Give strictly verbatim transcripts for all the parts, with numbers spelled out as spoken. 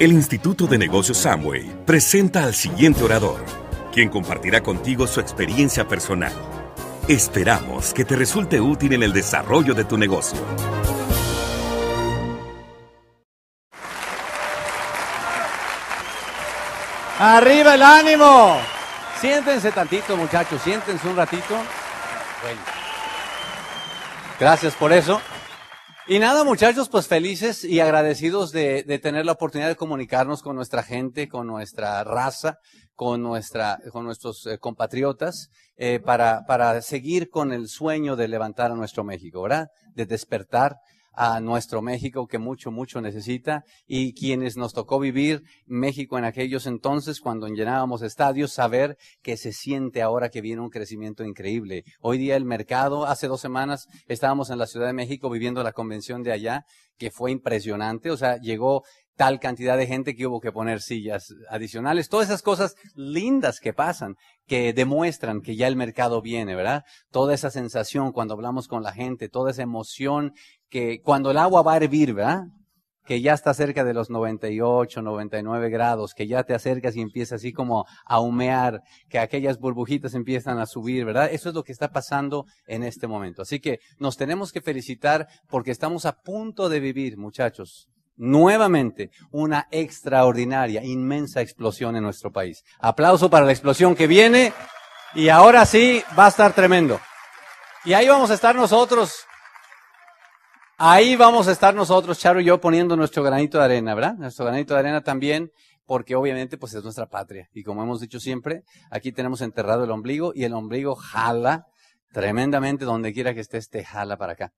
El Instituto de Negocios Amway presenta al siguiente orador, quien compartirá contigo su experiencia personal. Esperamos que te resulte útil en el desarrollo de tu negocio. ¡Arriba el ánimo! Siéntense tantito, muchachos, siéntense un ratito. Bueno, gracias por eso. Y nada, muchachos, pues felices y agradecidos de, de tener la oportunidad de comunicarnos con nuestra gente, con nuestra raza, con nuestra, con nuestros eh, compatriotas, eh, para, para seguir con el sueño de levantar a nuestro México, ¿verdad? De despertar a nuestro México que mucho, mucho necesita. Y quienes nos tocó vivir México en aquellos entonces, cuando llenábamos estadios, saber que se siente ahora que viene un crecimiento increíble. Hoy día el mercado, hace dos semanas estábamos en la Ciudad de México viviendo la convención de allá, que fue impresionante. O sea, llegó tal cantidad de gente que hubo que poner sillas adicionales. Todas esas cosas lindas que pasan, que demuestran que ya el mercado viene, ¿verdad? Toda esa sensación cuando hablamos con la gente, toda esa emoción que cuando el agua va a hervir, ¿verdad? Que ya está cerca de los noventa y ocho, noventa y nueve grados, que ya te acercas y empieza así como a humear, que aquellas burbujitas empiezan a subir, ¿verdad? Eso es lo que está pasando en este momento. Así que nos tenemos que felicitar porque estamos a punto de vivir, muchachos, nuevamente una extraordinaria, inmensa explosión en nuestro país. Aplauso para la explosión que viene y ahora sí va a estar tremendo. Y ahí vamos a estar nosotros. Ahí vamos a estar nosotros, Charo y yo, poniendo nuestro granito de arena, ¿verdad? Nuestro granito de arena también, porque obviamente pues es nuestra patria. Y como hemos dicho siempre, aquí tenemos enterrado el ombligo y el ombligo jala tremendamente donde quiera que estés, te jala para acá.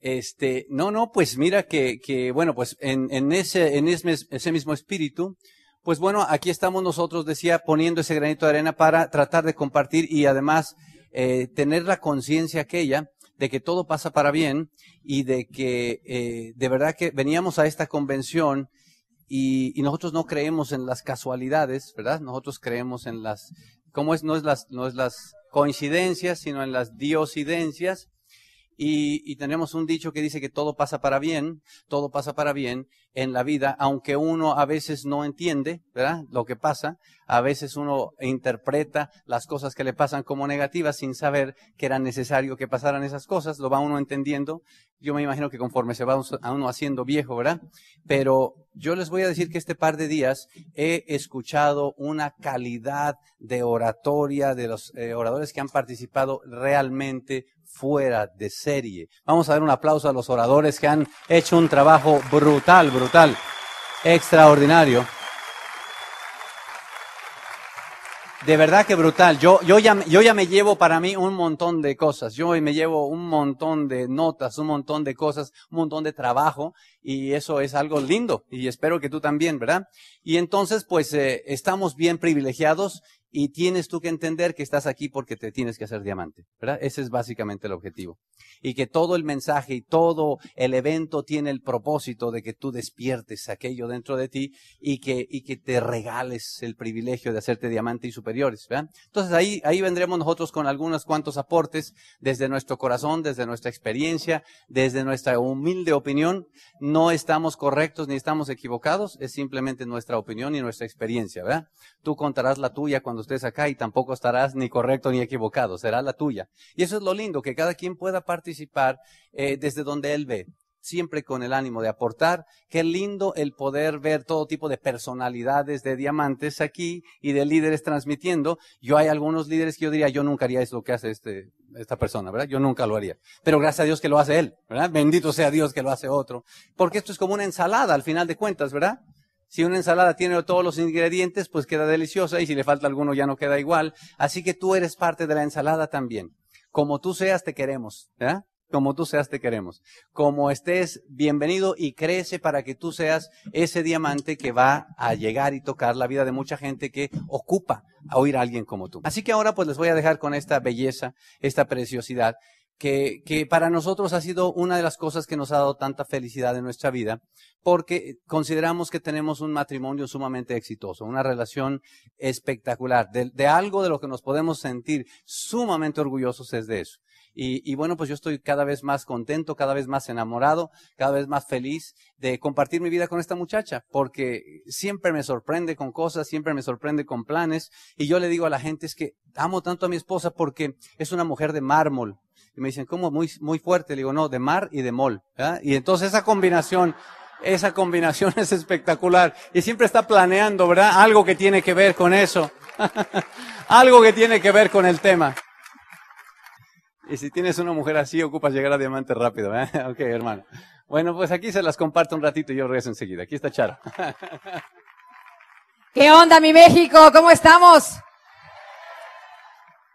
Este, no, no, pues mira que, que bueno, pues en, en, ese, en ese, ese mismo espíritu, pues bueno, aquí estamos nosotros, decía, poniendo ese granito de arena para tratar de compartir y además eh, tener la conciencia aquella de que todo pasa para bien y de que eh, de verdad que veníamos a esta convención y, y nosotros no creemos en las casualidades, ¿verdad? Nosotros creemos en las, ¿cómo es? No es las, no es las coincidencias, sino en las diosidencias. Y, y tenemos un dicho que dice que todo pasa para bien, todo pasa para bien en la vida, aunque uno a veces no entiende, ¿verdad? Lo que pasa, a veces uno interpreta las cosas que le pasan como negativas sin saber que era necesario que pasaran esas cosas, lo va uno entendiendo. Yo me imagino que conforme se va a uno haciendo viejo, ¿verdad? Pero yo les voy a decir que este par de días he escuchado una calidad de oratoria de los eh, oradores que han participado realmente fuera de serie. Vamos a dar un aplauso a los oradores que han hecho un trabajo brutal, brutal, extraordinario. De verdad que brutal. Yo, yo ya, yo ya me llevo para mí un montón de cosas. Yo me llevo un montón de notas, un montón de cosas, un montón de trabajo y eso es algo lindo y espero que tú también, ¿verdad? Y entonces pues eh, estamos bien privilegiados y tienes tú que entender que estás aquí porque te tienes que hacer diamante, ¿verdad? Ese es básicamente el objetivo. Y que todo el mensaje y todo el evento tiene el propósito de que tú despiertes aquello dentro de ti y que, y que te regales el privilegio de hacerte diamante y superiores, ¿verdad? Entonces ahí, ahí vendremos nosotros con algunos cuantos aportes desde nuestro corazón, desde nuestra experiencia, desde nuestra humilde opinión. No estamos correctos ni estamos equivocados, es simplemente nuestra opinión y nuestra experiencia, ¿verdad? Tú contarás la tuya cuando estés acá y tampoco estarás ni correcto ni equivocado, será la tuya. Y eso es lo lindo, que cada quien pueda participar eh, desde donde él ve, siempre con el ánimo de aportar. Qué lindo el poder ver todo tipo de personalidades de diamantes aquí y de líderes transmitiendo. Yo hay algunos líderes que yo diría, yo nunca haría eso lo que hace este, esta persona, ¿verdad? Yo nunca lo haría. Pero gracias a Dios que lo hace él, ¿verdad? Bendito sea Dios que lo hace otro. Porque esto es como una ensalada al final de cuentas, ¿verdad? Si una ensalada tiene todos los ingredientes, pues queda deliciosa y si le falta alguno ya no queda igual. Así que tú eres parte de la ensalada también. Como tú seas, te queremos, ¿verdad? Como tú seas, te queremos. Como estés, bienvenido y crece para que tú seas ese diamante que va a llegar y tocar la vida de mucha gente que ocupa a oír a alguien como tú. Así que ahora pues les voy a dejar con esta belleza, esta preciosidad. Que, que para nosotros ha sido una de las cosas que nos ha dado tanta felicidad en nuestra vida, porque consideramos que tenemos un matrimonio sumamente exitoso, una relación espectacular, de, de algo de lo que nos podemos sentir sumamente orgullosos es de eso. Y, y bueno, pues yo estoy cada vez más contento, cada vez más enamorado, cada vez más feliz de compartir mi vida con esta muchacha, porque siempre me sorprende con cosas, siempre me sorprende con planes. Y yo le digo a la gente, es que amo tanto a mi esposa porque es una mujer de mármol. Y me dicen, ¿cómo? Muy, muy fuerte. Le digo, no, de mar y de mol. ¿Ah? Y entonces esa combinación... Esa combinación es espectacular. Y siempre está planeando, ¿verdad? Algo que tiene que ver con eso. Algo que tiene que ver con el tema. Y si tienes una mujer así, ocupas llegar a diamante rápido, ¿eh? Ok, hermano. Bueno, pues aquí se las comparto un ratito y yo regreso enseguida. Aquí está Charo. ¿Qué onda, mi México? ¿Cómo estamos?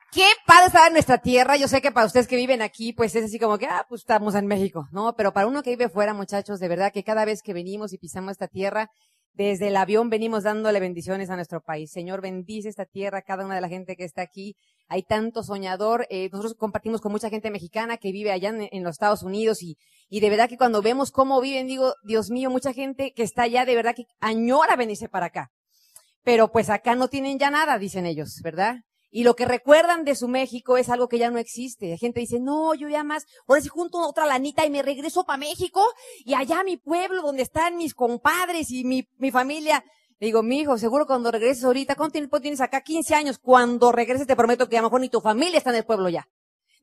Qué padre estar en nuestra tierra. Yo sé que para ustedes que viven aquí, pues es así como que, ah, pues estamos en México, ¿no? Pero para uno que vive fuera, muchachos, de verdad que cada vez que venimos y pisamos esta tierra, desde el avión venimos dándole bendiciones a nuestro país. Señor, bendice esta tierra, cada una de la gente que está aquí. Hay tanto soñador. Eh, nosotros compartimos con mucha gente mexicana que vive allá en, en los Estados Unidos y, y de verdad que cuando vemos cómo viven, digo, Dios mío, mucha gente que está allá de verdad que añora venirse para acá. Pero pues acá no tienen ya nada, dicen ellos, ¿verdad? Y lo que recuerdan de su México es algo que ya no existe. La gente dice, no, yo ya más, ahora sí junto otra lanita y me regreso para México y allá mi pueblo donde están mis compadres y mi, mi familia. Le digo, mijo, seguro cuando regreses ahorita, ¿cuánto tiempo tienes acá? quince años. Cuando regreses te prometo que a lo mejor ni tu familia está en el pueblo ya.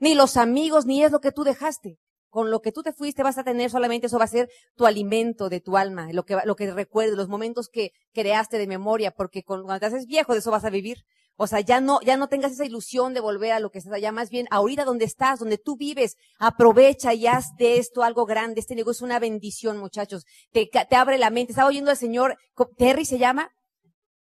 Ni los amigos, ni es lo que tú dejaste. Con lo que tú te fuiste vas a tener solamente, eso va a ser tu alimento de tu alma, lo que, lo que recuerdes, los momentos que creaste de memoria, porque con, cuando te haces viejo de eso vas a vivir. O sea, ya no, ya no tengas esa ilusión de volver a lo que estás allá, más bien ahorita donde estás, donde tú vives, aprovecha y haz de esto algo grande. Este negocio es una bendición, muchachos. Te, te abre la mente. Estaba oyendo al señor, Terry se llama.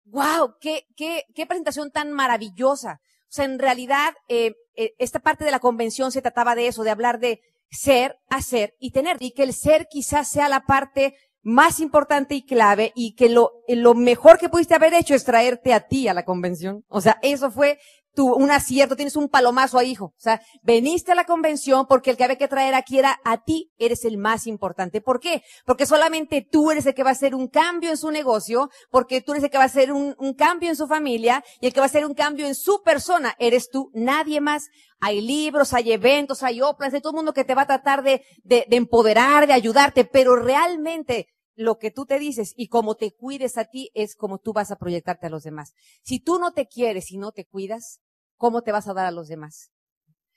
¡Wow! ¡Qué, qué, qué presentación tan maravillosa! O sea, en realidad, eh, eh, esta parte de la convención se trataba de eso, de hablar de ser, hacer y tener. Y que el ser quizás sea la parte más importante y clave, y que lo, lo mejor que pudiste haber hecho es traerte a ti a la convención. O sea, eso fue tu, un acierto, tienes un palomazo ahí, hijo. O sea, veniste a la convención porque el que había que traer aquí era a ti, eres el más importante. ¿Por qué? Porque solamente tú eres el que va a hacer un cambio en su negocio, porque tú eres el que va a hacer un, un cambio en su familia, y el que va a hacer un cambio en su persona eres tú, nadie más. Hay libros, hay eventos, hay obras, de todo el mundo que te va a tratar de, de, de empoderar, de ayudarte, pero realmente lo que tú te dices y como te cuides a ti es como tú vas a proyectarte a los demás. Si tú no te quieres y no te cuidas, ¿cómo te vas a dar a los demás?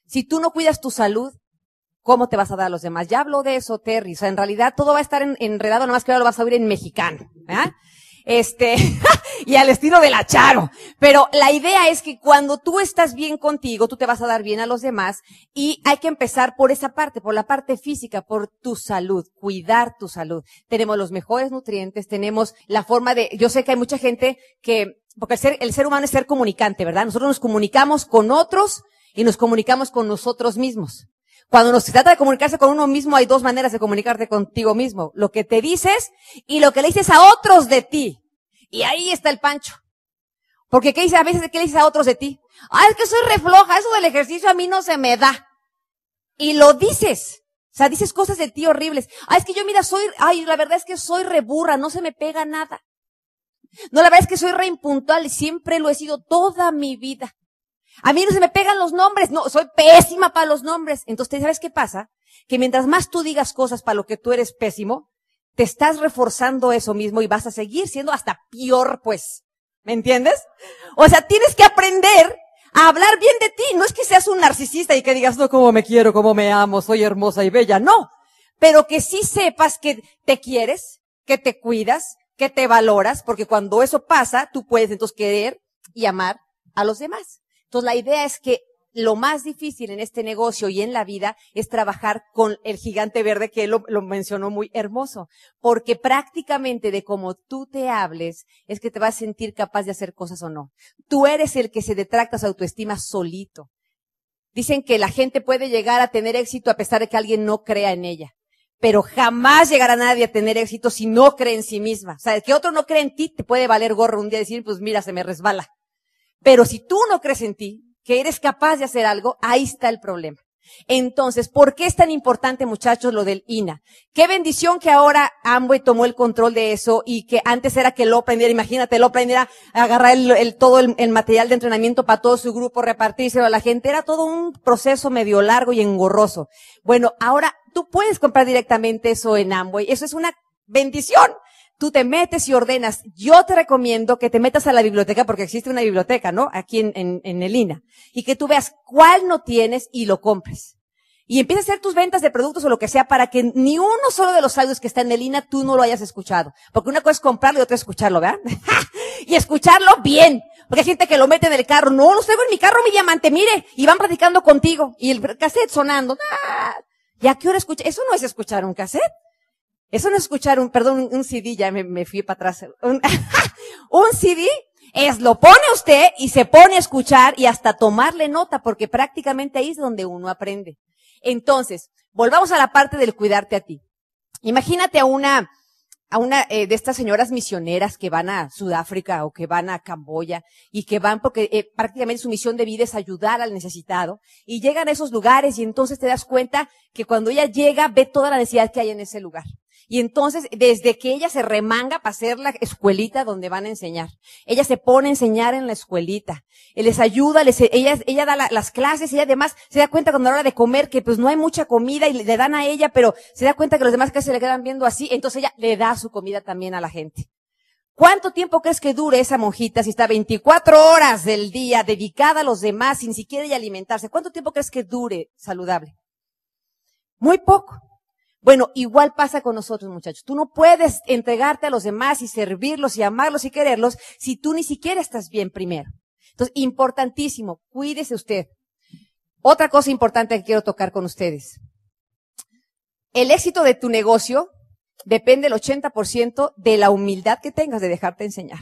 Si tú no cuidas tu salud, ¿cómo te vas a dar a los demás? Ya habló de eso, Terry. O sea, en realidad todo va a estar en, enredado, nada más que ahora lo vas a oír en mexicano, ¿verdad? Este, y al estilo de la Charo. Pero la idea es que cuando tú estás bien contigo, tú te vas a dar bien a los demás, y hay que empezar por esa parte, por la parte física, por tu salud, cuidar tu salud. Tenemos los mejores nutrientes, tenemos la forma de, yo sé que hay mucha gente que, porque el ser, el ser humano es ser comunicante, ¿verdad? Nosotros nos comunicamos con otros y nos comunicamos con nosotros mismos. Cuando nos trata de comunicarse con uno mismo, hay dos maneras de comunicarte contigo mismo. Lo que te dices y lo que le dices a otros de ti. Y ahí está el pancho. Porque ¿qué dices? A veces ¿qué le dices a otros de ti? Ah, es que soy refloja, eso del ejercicio a mí no se me da. Y lo dices. O sea, dices cosas de ti horribles. Ah, es que yo mira, soy, ay, la verdad es que soy reburra, no se me pega nada. No, la verdad es que soy reimpuntual, siempre lo he sido toda mi vida. A mí no se me pegan los nombres, no, soy pésima para los nombres. Entonces, ¿sabes qué pasa? Que mientras más tú digas cosas para lo que tú eres pésimo, te estás reforzando eso mismo y vas a seguir siendo hasta peor, pues. ¿Me entiendes? O sea, tienes que aprender a hablar bien de ti. No es que seas un narcisista y que digas, no, cómo me quiero, cómo me amo, soy hermosa y bella. No, pero que sí sepas que te quieres, que te cuidas, que te valoras, porque cuando eso pasa, tú puedes entonces querer y amar a los demás. Entonces, la idea es que lo más difícil en este negocio y en la vida es trabajar con el gigante verde, que él lo, lo mencionó muy hermoso, porque prácticamente de cómo tú te hables es que te vas a sentir capaz de hacer cosas o no. Tú eres el que se detracta su autoestima solito. Dicen que la gente puede llegar a tener éxito a pesar de que alguien no crea en ella, pero jamás llegará nadie a tener éxito si no cree en sí misma. O sea, que otro no cree en ti te puede valer gorro un día y decir, pues mira, se me resbala. Pero si tú no crees en ti, que eres capaz de hacer algo, ahí está el problema. Entonces, ¿por qué es tan importante, muchachos, lo del I N A? Qué bendición que ahora Amway tomó el control de eso y que antes era que lo aprendiera, imagínate, lo aprendiera, agarrar el, el, todo el, el material de entrenamiento para todo su grupo, repartírselo a la gente. Era todo un proceso medio largo y engorroso. Bueno, ahora tú puedes comprar directamente eso en Amway. Eso es una bendición. Tú te metes y ordenas. Yo te recomiendo que te metas a la biblioteca, porque existe una biblioteca, ¿no? Aquí en, en, en el I N A. Y que tú veas cuál no tienes y lo compres. Y empieza a hacer tus ventas de productos o lo que sea para que ni uno solo de los audios que está en el I N A tú no lo hayas escuchado. Porque una cosa es comprarlo y otra es escucharlo, ¿verdad? Y escucharlo bien. Porque hay gente que lo mete en el carro. No, los tengo en mi carro, mi diamante, mire. Y van platicando contigo. Y el cassette sonando. ¡Ah! ¿Y a qué hora escucha? Eso no es escuchar un cassette. Eso no es escuchar un, perdón, un C D, ya me, me fui para atrás. Un, un C D es, lo pone usted y se pone a escuchar y hasta tomarle nota, porque prácticamente ahí es donde uno aprende. Entonces, volvamos a la parte del cuidarte a ti. Imagínate a una, a una eh, de estas señoras misioneras que van a Sudáfrica o que van a Camboya y que van porque eh, prácticamente su misión de vida es ayudar al necesitado, y llegan a esos lugares y entonces te das cuenta que cuando ella llega ve toda la necesidad que hay en ese lugar. Y entonces, desde que ella se remanga para hacer la escuelita donde van a enseñar, ella se pone a enseñar en la escuelita, les ayuda, les, ella, ella da la, las clases, y además se da cuenta cuando a la hora de comer que pues no hay mucha comida y le dan a ella, pero se da cuenta que los demás casi se le quedan viendo así, entonces ella le da su comida también a la gente. ¿Cuánto tiempo crees que dure esa monjita si está veinticuatro horas del día dedicada a los demás sin siquiera ella alimentarse? ¿Cuánto tiempo crees que dure saludable? Muy poco. Bueno, igual pasa con nosotros, muchachos. Tú no puedes entregarte a los demás y servirlos y amarlos y quererlos si tú ni siquiera estás bien primero. Entonces, importantísimo, cuídese usted. Otra cosa importante que quiero tocar con ustedes. El éxito de tu negocio depende el ochenta por ciento de la humildad que tengas de dejarte enseñar.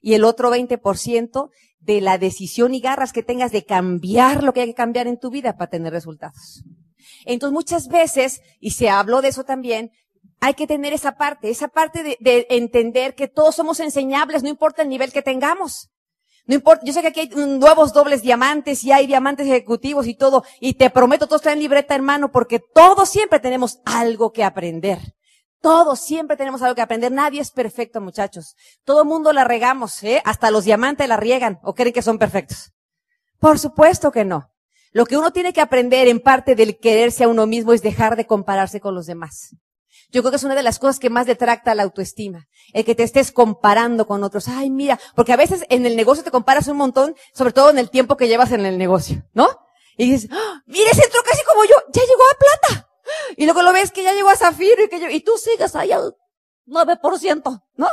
Y el otro veinte por ciento de la decisión y garras que tengas de cambiar lo que hay que cambiar en tu vida para tener resultados. Entonces muchas veces, y se habló de eso también, hay que tener esa parte, esa parte de, de entender que todos somos enseñables, no importa el nivel que tengamos. No importa, yo sé que aquí hay nuevos dobles diamantes y hay diamantes ejecutivos y todo, y te prometo, todos traen libreta, hermano, porque todos siempre tenemos algo que aprender. Todos siempre tenemos algo que aprender. Nadie es perfecto, muchachos. Todo mundo la regamos, ¿eh? Hasta los diamantes la riegan o creen que son perfectos. Por supuesto que no. Lo que uno tiene que aprender en parte del quererse a uno mismo es dejar de compararse con los demás. Yo creo que es una de las cosas que más detracta la autoestima, el que te estés comparando con otros. Ay, mira, porque a veces en el negocio te comparas un montón, sobre todo en el tiempo que llevas en el negocio, ¿no? Y dices, ¡oh, mira, ese entró casi como yo, ya llegó a plata! Y luego lo ves que ya llegó a zafiro y que yo, y tú sigues ahí al nueve por ciento, ¿no?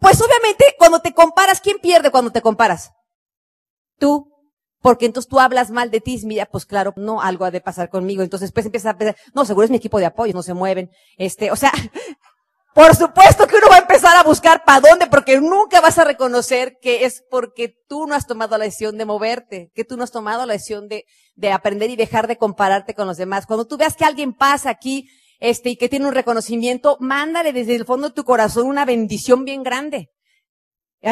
Pues obviamente cuando te comparas, ¿quién pierde cuando te comparas? Tú. Porque entonces tú hablas mal de ti, mira, pues claro, no, algo ha de pasar conmigo. Entonces pues empiezas a pensar, no, seguro es mi equipo de apoyo, no se mueven. Este, o sea, por supuesto que uno va a empezar a buscar para dónde, porque nunca vas a reconocer que es porque tú no has tomado la decisión de moverte, que tú no has tomado la decisión de, de aprender y dejar de compararte con los demás. Cuando tú veas que alguien pasa aquí, este, y que tiene un reconocimiento, mándale desde el fondo de tu corazón una bendición bien grande.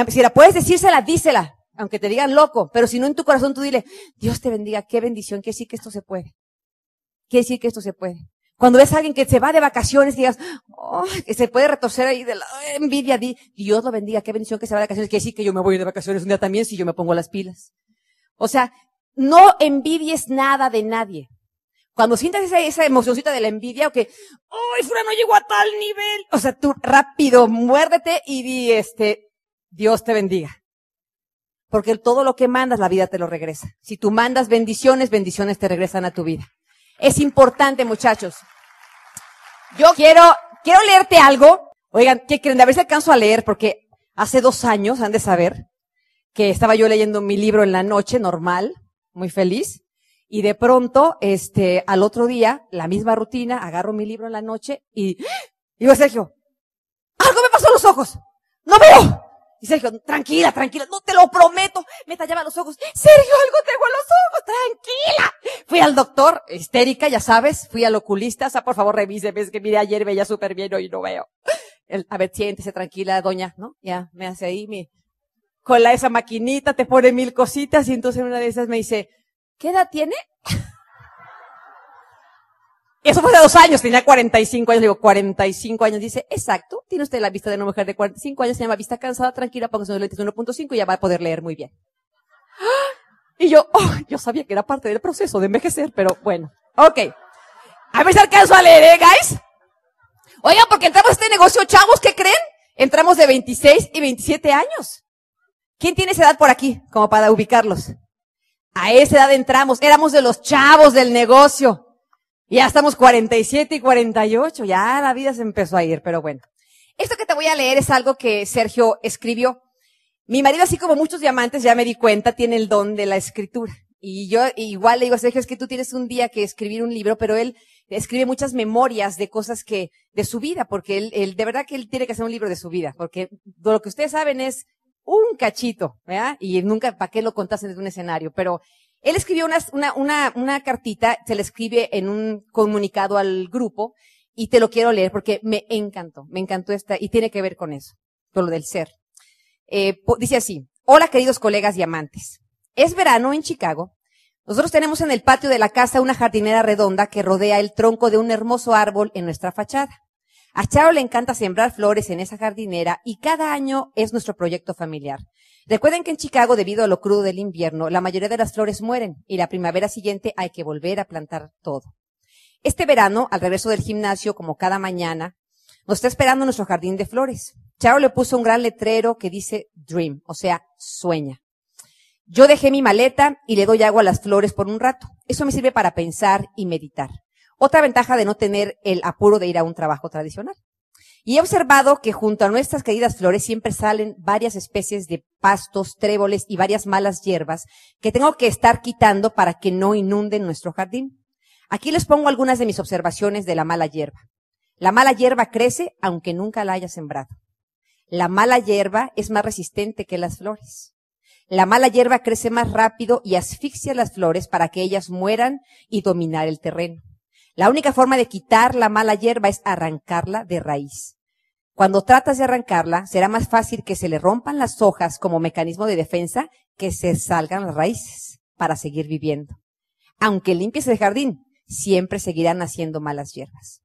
Si la puedes decírsela, dísela. Aunque te digan loco, pero si no en tu corazón tú dile, Dios te bendiga, qué bendición, quiere decir que esto se puede. Quiere decir que esto se puede. Cuando ves a alguien que se va de vacaciones y digas, oh, que se puede retorcer ahí de la envidia, di, Dios lo bendiga, qué bendición que se va de vacaciones, quiere decir que yo me voy de vacaciones un día también si yo me pongo las pilas. O sea, no envidies nada de nadie. Cuando sientas esa, esa emocioncita de la envidia o que, ay, fulano llegó a tal nivel. O sea, tú rápido, muérdete y di, este, Dios te bendiga. Porque todo lo que mandas, la vida te lo regresa. Si tú mandas bendiciones, bendiciones te regresan a tu vida. Es importante, muchachos. Yo quiero, quiero leerte algo. Oigan, ¿qué creen? A ver si alcanzo a leer, porque hace dos años, han de saber, que estaba yo leyendo mi libro en la noche, normal, muy feliz. Y de pronto, este, al otro día, la misma rutina, agarro mi libro en la noche y, ¡ah! Digo, Sergio, algo me pasó en los ojos. No veo. Y Sergio, tranquila, tranquila, no te lo prometo. Me tallaba los ojos. Sergio, algo tengo en los ojos, tranquila. Fui al doctor, histérica, ya sabes. Fui al oculista, o sea, por favor, revíseme. Es que mire, ayer veía súper bien, hoy no veo. El, a ver, siéntese tranquila, doña, ¿no? Ya, me hace ahí mi, con la, esa maquinita, te pone mil cositas. Y entonces una de esas me dice, ¿qué edad tiene? Eso fue hace dos años, tenía cuarenta y cinco años, le digo, cuarenta y cinco años, dice, exacto, tiene usted la vista de una mujer de cuarenta y cinco años, se llama vista cansada, tranquila, póngase unos lentes uno punto cinco y ya va a poder leer muy bien. Y yo, oh, yo sabía que era parte del proceso de envejecer, pero bueno, ok. A ver si alcanzo a leer, ¿eh, guys? Oigan, porque entramos a este negocio, chavos, ¿qué creen? Entramos de veintiséis y veintisiete años. ¿Quién tiene esa edad por aquí, como para ubicarlos? A esa edad entramos, éramos de los chavos del negocio. Ya estamos cuarenta y siete y cuarenta y ocho, ya la vida se empezó a ir, pero bueno. Esto que te voy a leer es algo que Sergio escribió. Mi marido, así como muchos diamantes, ya me di cuenta, tiene el don de la escritura. Y yo igual le digo a Sergio, es que tú tienes un día que escribir un libro, pero él escribe muchas memorias de cosas que, de su vida, porque él, él de verdad que él tiene que hacer un libro de su vida, porque lo que ustedes saben es un cachito, ¿verdad? Y nunca, ¿para qué lo contasen desde un escenario? Pero él escribió una, una, una, una cartita, se la escribe en un comunicado al grupo y te lo quiero leer porque me encantó, me encantó esta y tiene que ver con eso, con lo del ser. Eh, dice así, hola queridos colegas diamantes, es verano en Chicago, nosotros tenemos en el patio de la casa una jardinera redonda que rodea el tronco de un hermoso árbol en nuestra fachada. A Charo le encanta sembrar flores en esa jardinera y cada año es nuestro proyecto familiar. Recuerden que en Chicago, debido a lo crudo del invierno, la mayoría de las flores mueren y la primavera siguiente hay que volver a plantar todo. Este verano, al regreso del gimnasio, como cada mañana, nos está esperando nuestro jardín de flores. Charo le puso un gran letrero que dice Dream, o sea, sueña. Yo dejé mi maleta y le doy agua a las flores por un rato. Eso me sirve para pensar y meditar. Otra ventaja de no tener el apuro de ir a un trabajo tradicional. Y he observado que junto a nuestras queridas flores siempre salen varias especies de pastos, tréboles y varias malas hierbas que tengo que estar quitando para que no inunden nuestro jardín. Aquí les pongo algunas de mis observaciones de la mala hierba. La mala hierba crece aunque nunca la haya sembrado. La mala hierba es más resistente que las flores. La mala hierba crece más rápido y asfixia las flores para que ellas mueran y dominar el terreno. La única forma de quitar la mala hierba es arrancarla de raíz. Cuando tratas de arrancarla, será más fácil que se le rompan las hojas como mecanismo de defensa que se salgan las raíces para seguir viviendo. Aunque limpies el jardín, siempre seguirán haciendo malas hierbas.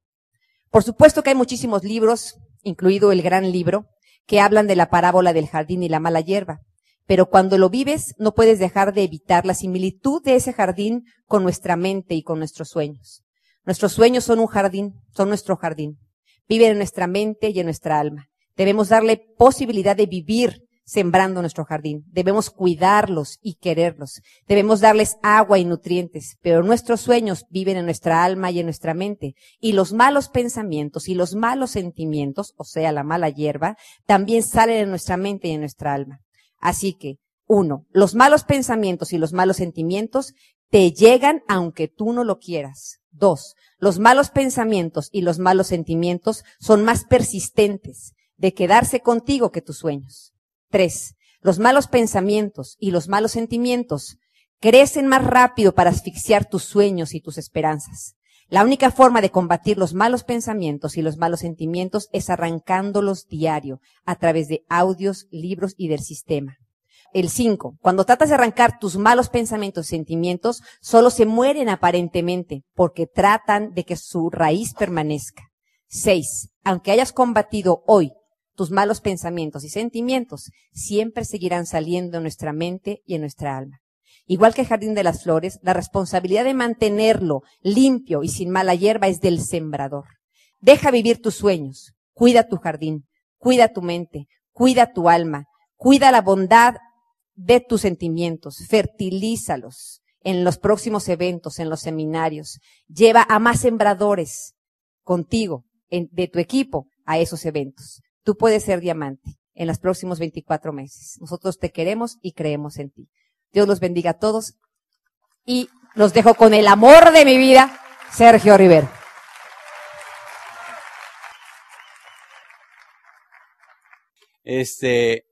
Por supuesto que hay muchísimos libros, incluido el gran libro, que hablan de la parábola del jardín y la mala hierba. Pero cuando lo vives, no puedes dejar de evitar la similitud de ese jardín con nuestra mente y con nuestros sueños. Nuestros sueños son un jardín, son nuestro jardín. Viven en nuestra mente y en nuestra alma. Debemos darle posibilidad de vivir sembrando nuestro jardín. Debemos cuidarlos y quererlos. Debemos darles agua y nutrientes, pero nuestros sueños viven en nuestra alma y en nuestra mente. Y los malos pensamientos y los malos sentimientos, o sea, la mala hierba, también salen en nuestra mente y en nuestra alma. Así que, uno, los malos pensamientos y los malos sentimientos te llegan aunque tú no lo quieras. Dos, los malos pensamientos y los malos sentimientos son más persistentes de quedarse contigo que tus sueños. Tres, los malos pensamientos y los malos sentimientos crecen más rápido para asfixiar tus sueños y tus esperanzas. La única forma de combatir los malos pensamientos y los malos sentimientos es arrancándolos diario a través de audios, libros y del sistema. El cinco, cuando tratas de arrancar tus malos pensamientos y sentimientos, solo se mueren aparentemente porque tratan de que su raíz permanezca. Seis, aunque hayas combatido hoy tus malos pensamientos y sentimientos, siempre seguirán saliendo en nuestra mente y en nuestra alma. Igual que el jardín de las flores, la responsabilidad de mantenerlo limpio y sin mala hierba es del sembrador. Deja vivir tus sueños, cuida tu jardín, cuida tu mente, cuida tu alma, cuida la bondad de tus sentimientos, fertilízalos en los próximos eventos, en los seminarios. Lleva a más sembradores contigo, en, de tu equipo, a esos eventos. Tú puedes ser diamante en los próximos veinticuatro meses. Nosotros te queremos y creemos en ti. Dios los bendiga a todos y los dejo con el amor de mi vida, Sergio Rivera. Este...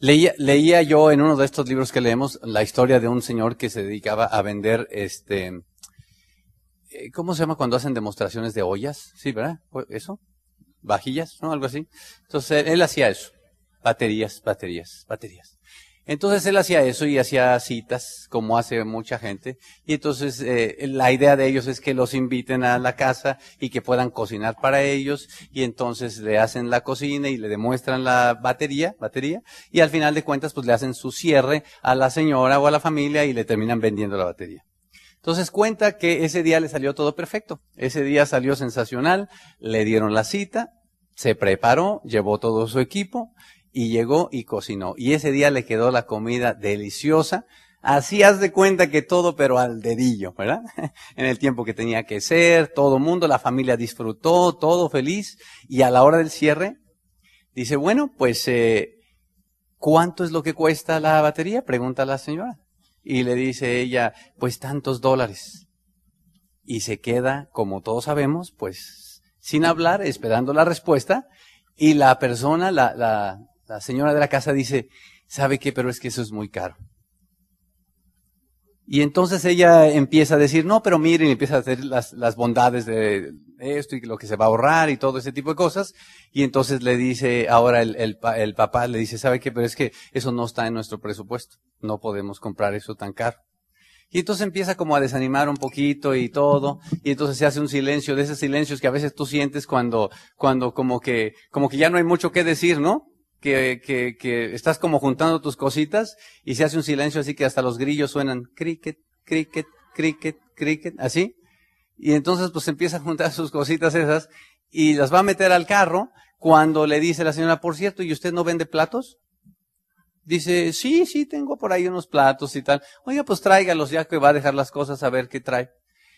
Leía, leía yo en uno de estos libros que leemos la historia de un señor que se dedicaba a vender, este, ¿cómo se llama cuando hacen demostraciones de ollas? Sí, ¿verdad? ¿Eso? ¿Vajillas? ¿No? Algo así. Entonces, él, él hacía eso. Baterías, baterías, baterías. Entonces él hacía eso y hacía citas, como hace mucha gente. Y entonces eh, la idea de ellos es que los inviten a la casa y que puedan cocinar para ellos. Y entonces le hacen la cocina y le demuestran la batería, batería. Y al final de cuentas pues le hacen su cierre a la señora o a la familia y le terminan vendiendo la batería. Entonces cuenta que ese día le salió todo perfecto. Ese día salió sensacional, le dieron la cita, se preparó, llevó todo su equipo. Y llegó y cocinó. Y ese día le quedó la comida deliciosa. Así haz de cuenta que todo, pero al dedillo, ¿verdad? En el tiempo que tenía que ser, todo mundo, la familia disfrutó, todo feliz. Y a la hora del cierre, dice, bueno, pues, eh, ¿cuánto es lo que cuesta la batería? Pregunta la señora. Y le dice ella, pues tantos dólares. Y se queda, como todos sabemos, pues, sin hablar, esperando la respuesta. Y la persona, la... la La señora de la casa dice, ¿sabe qué? Pero es que eso es muy caro. Y entonces ella empieza a decir, no, pero miren, empieza a hacer las, las bondades de esto y lo que se va a ahorrar y todo ese tipo de cosas. Y entonces le dice, ahora el, el, el papá le dice, ¿sabe qué? Pero es que eso no está en nuestro presupuesto. No podemos comprar eso tan caro. Y entonces empieza como a desanimar un poquito y todo, y entonces se hace un silencio, de esos silencios que a veces tú sientes cuando, cuando como que, como que ya no hay mucho que decir, ¿no? Que, que, que estás como juntando tus cositas y se hace un silencio así que hasta los grillos suenan cricket, cricket, cricket, cricket, así. Y entonces pues empieza a juntar sus cositas esas y las va a meter al carro cuando le dice la señora, por cierto, ¿y usted no vende platos? Dice, sí, sí, tengo por ahí unos platos y tal. Oiga, pues tráigalos ya que va a dejar las cosas a ver qué trae.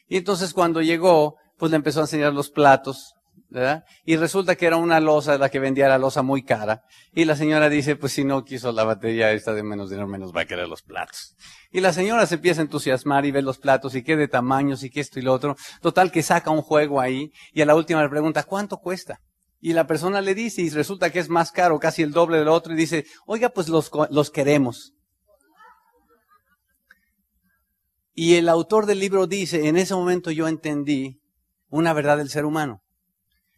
Y entonces cuando llegó, pues le empezó a enseñar los platos, ¿verdad? Y resulta que era una loza la que vendía, la loza muy cara. Y la señora dice, pues si no quiso la batería esta de menos dinero, menos va a querer los platos. Y la señora se empieza a entusiasmar y ve los platos y qué de tamaños y qué esto y lo otro. Total que saca un juego ahí y a la última le pregunta, ¿cuánto cuesta? Y la persona le dice y resulta que es más caro, casi el doble del otro, y dice, oiga, pues los, los queremos. Y el autor del libro dice, en ese momento yo entendí una verdad del ser humano.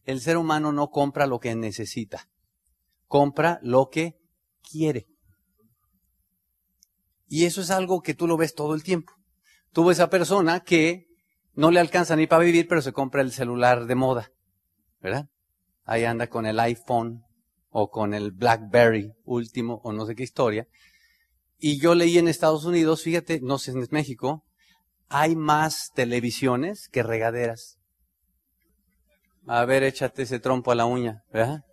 El ser humano no compra lo que necesita, compra lo que quiere. Y eso es algo que tú lo ves todo el tiempo. Tú ves a persona que no le alcanza ni para vivir, pero se compra el celular de moda, ¿verdad? Ahí anda con el iPhone o con el BlackBerry último o no sé qué historia. Y yo leí en Estados Unidos, fíjate, no sé, en México, hay más televisiones que regaderas. A ver, échate ese trompo a la uña, ¿verdad?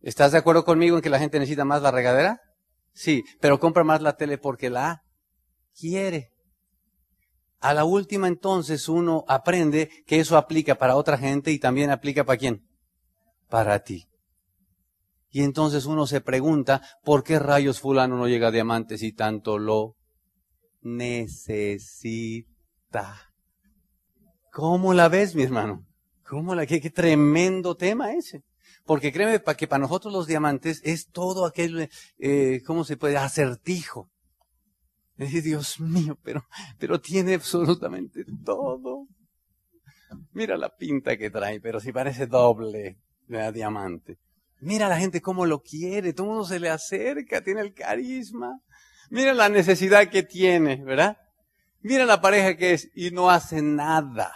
¿Estás de acuerdo conmigo en que la gente necesita más la regadera? Sí, pero compra más la tele porque la quiere. A la última entonces uno aprende que eso aplica para otra gente y también aplica para ¿quién? Para ti. Y entonces uno se pregunta, ¿por qué rayos fulano no llega a diamantes si tanto lo necesita? ¿Cómo la ves, mi hermano? ¿Cómo la, qué, qué tremendo tema ese? Porque créeme pa, que para nosotros los diamantes es todo aquel, eh, ¿cómo se puede? Acertijo. Eh, Dios mío, pero, pero tiene absolutamente todo. Mira la pinta que trae, pero si parece doble de diamante. Mira la gente cómo lo quiere, todo el mundo se le acerca, tiene el carisma. Mira la necesidad que tiene, ¿verdad? Mira la pareja que es y no hace nada.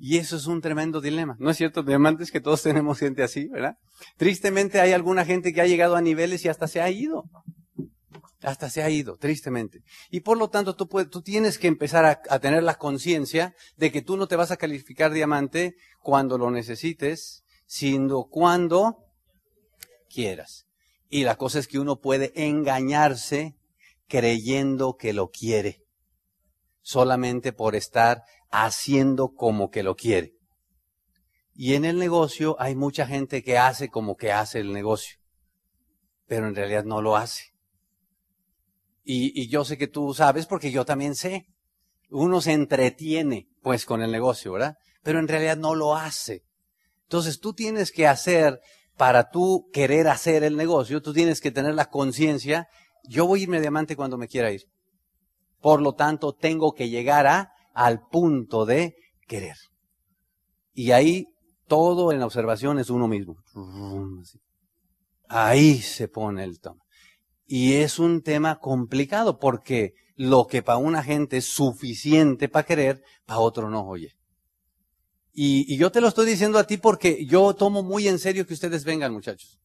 Y eso es un tremendo dilema. ¿No es cierto, diamantes, que todos tenemos gente así, verdad? Tristemente hay alguna gente que ha llegado a niveles y hasta se ha ido. Hasta se ha ido, tristemente. Y por lo tanto tú, puedes, tú tienes que empezar a, a tener la conciencia de que tú no te vas a calificar diamante cuando lo necesites, sino cuando quieras. Y la cosa es que uno puede engañarse creyendo que lo quiere. Solamente por estar haciendo como que lo quiere. Y en el negocio hay mucha gente que hace como que hace el negocio, pero en realidad no lo hace. Y, y yo sé que tú sabes porque yo también sé. Uno se entretiene pues con el negocio, ¿verdad? Pero en realidad no lo hace. Entonces tú tienes que hacer, para tú querer hacer el negocio, tú tienes que tener la conciencia, yo voy a irme a diamante cuando me quiera ir. Por lo tanto, tengo que llegar a, al punto de querer. Y ahí, todo en la observación es uno mismo. Ahí se pone el tono. Y es un tema complicado porque lo que para una gente es suficiente para querer, para otro no, oye. Y, y yo te lo estoy diciendo a ti porque yo tomo muy en serio que ustedes vengan, muchachos.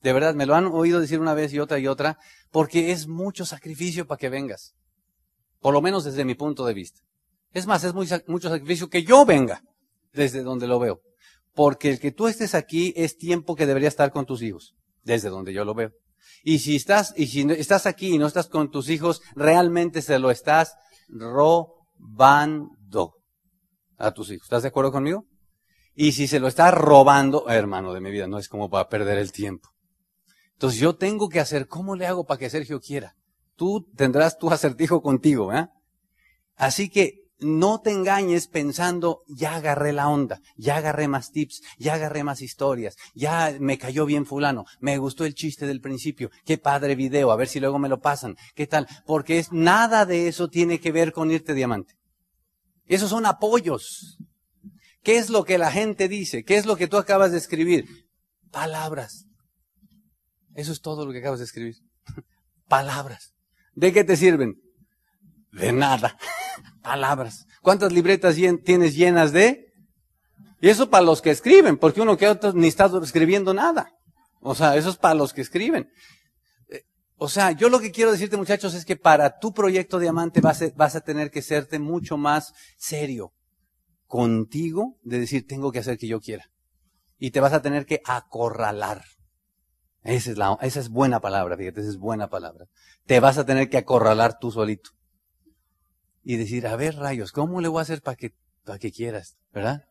De verdad, me lo han oído decir una vez y otra y otra, porque es mucho sacrificio para que vengas. Por lo menos desde mi punto de vista. Es más, es muy, mucho sacrificio que yo venga, desde donde lo veo. Porque el que tú estés aquí es tiempo que deberías estar con tus hijos, desde donde yo lo veo. Y si estás, y si estás aquí y no estás con tus hijos, realmente se lo estás robando a tus hijos. ¿Estás de acuerdo conmigo? Y si se lo estás robando, hermano de mi vida, no es como para perder el tiempo. Entonces yo tengo que hacer, ¿cómo le hago para que Sergio quiera? Tú tendrás tu acertijo contigo, ¿eh? Así que no te engañes pensando, ya agarré la onda, ya agarré más tips, ya agarré más historias, ya me cayó bien fulano, me gustó el chiste del principio, qué padre video, a ver si luego me lo pasan, qué tal, porque es, nada de eso tiene que ver con irte diamante. Esos son apoyos. ¿Qué es lo que la gente dice? ¿Qué es lo que tú acabas de escribir? Palabras. Eso es todo lo que acabas de escribir. Palabras. ¿De qué te sirven? De nada. Palabras. ¿Cuántas libretas llen, tienes llenas de? Y eso para los que escriben, porque uno que otro ni está escribiendo nada. O sea, eso es para los que escriben. Eh, o sea, yo lo que quiero decirte, muchachos, es que para tu proyecto Diamante vas a, vas a tener que serte mucho más serio contigo de decir, tengo que hacer que yo quiera. Y te vas a tener que acorralar. Esa es, la, esa es buena palabra, fíjate, esa es buena palabra. Te vas a tener que acorralar tú solito. Y decir, a ver, rayos, ¿cómo le voy a hacer para que, para que quieras? ¿Verdad?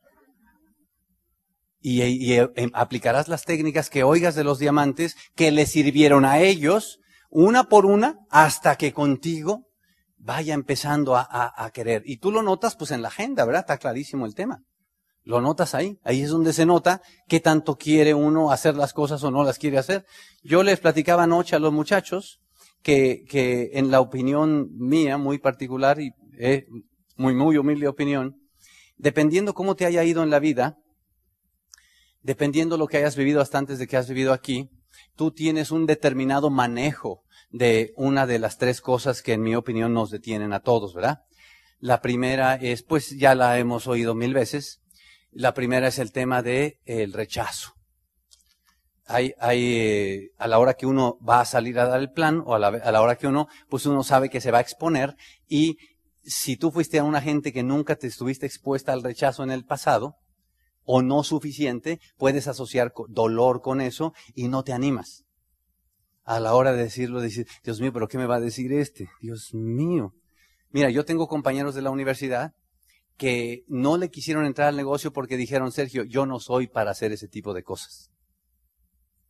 Y, y, y aplicarás las técnicas que oigas de los diamantes que les sirvieron a ellos, una por una, hasta que contigo vaya empezando a, a, a querer. Y tú lo notas pues en la agenda, ¿verdad? Está clarísimo el tema. Lo notas ahí. Ahí es donde se nota qué tanto quiere uno hacer las cosas o no las quiere hacer. Yo les platicaba anoche a los muchachos que, que en la opinión mía, muy particular y Eh, muy, muy humilde opinión, dependiendo cómo te haya ido en la vida, dependiendo lo que hayas vivido hasta antes de que has vivido aquí, tú tienes un determinado manejo de una de las tres cosas que en mi opinión nos detienen a todos, ¿verdad? La primera es, pues ya la hemos oído mil veces, la primera es el tema de eh, el rechazo. Hay, hay, eh, a la hora que uno va a salir a dar el plan, o a la, a la hora que uno, pues uno sabe que se va a exponer y si tú fuiste a una gente que nunca te estuviste expuesta al rechazo en el pasado, o no suficiente, puedes asociar dolor con eso y no te animas. A la hora de decirlo, decir, Dios mío, ¿pero qué me va a decir este? Dios mío. Mira, yo tengo compañeros de la universidad que no le quisieron entrar al negocio porque dijeron, Sergio, yo no soy para hacer ese tipo de cosas.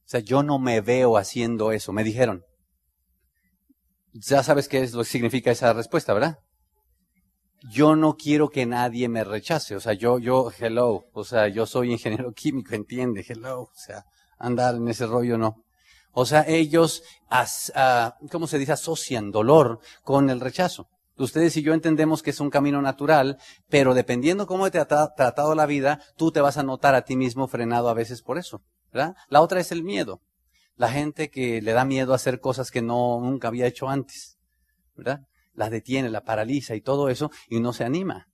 O sea, yo no me veo haciendo eso, me dijeron. Ya sabes qué es lo que significa esa respuesta, ¿verdad? Yo no quiero que nadie me rechace, o sea, yo, yo, hello, o sea, yo soy ingeniero químico, entiende, hello, o sea, andar en ese rollo no. O sea, ellos, as, uh, ¿cómo se dice? Asocian dolor con el rechazo. Ustedes y yo entendemos que es un camino natural, pero dependiendo cómo te ha tra- tratado la vida, tú te vas a notar a ti mismo frenado a veces por eso, ¿verdad? La otra es el miedo. La gente que le da miedo a hacer cosas que no, nunca había hecho antes, ¿verdad? La detiene, la paraliza y todo eso, y no se anima.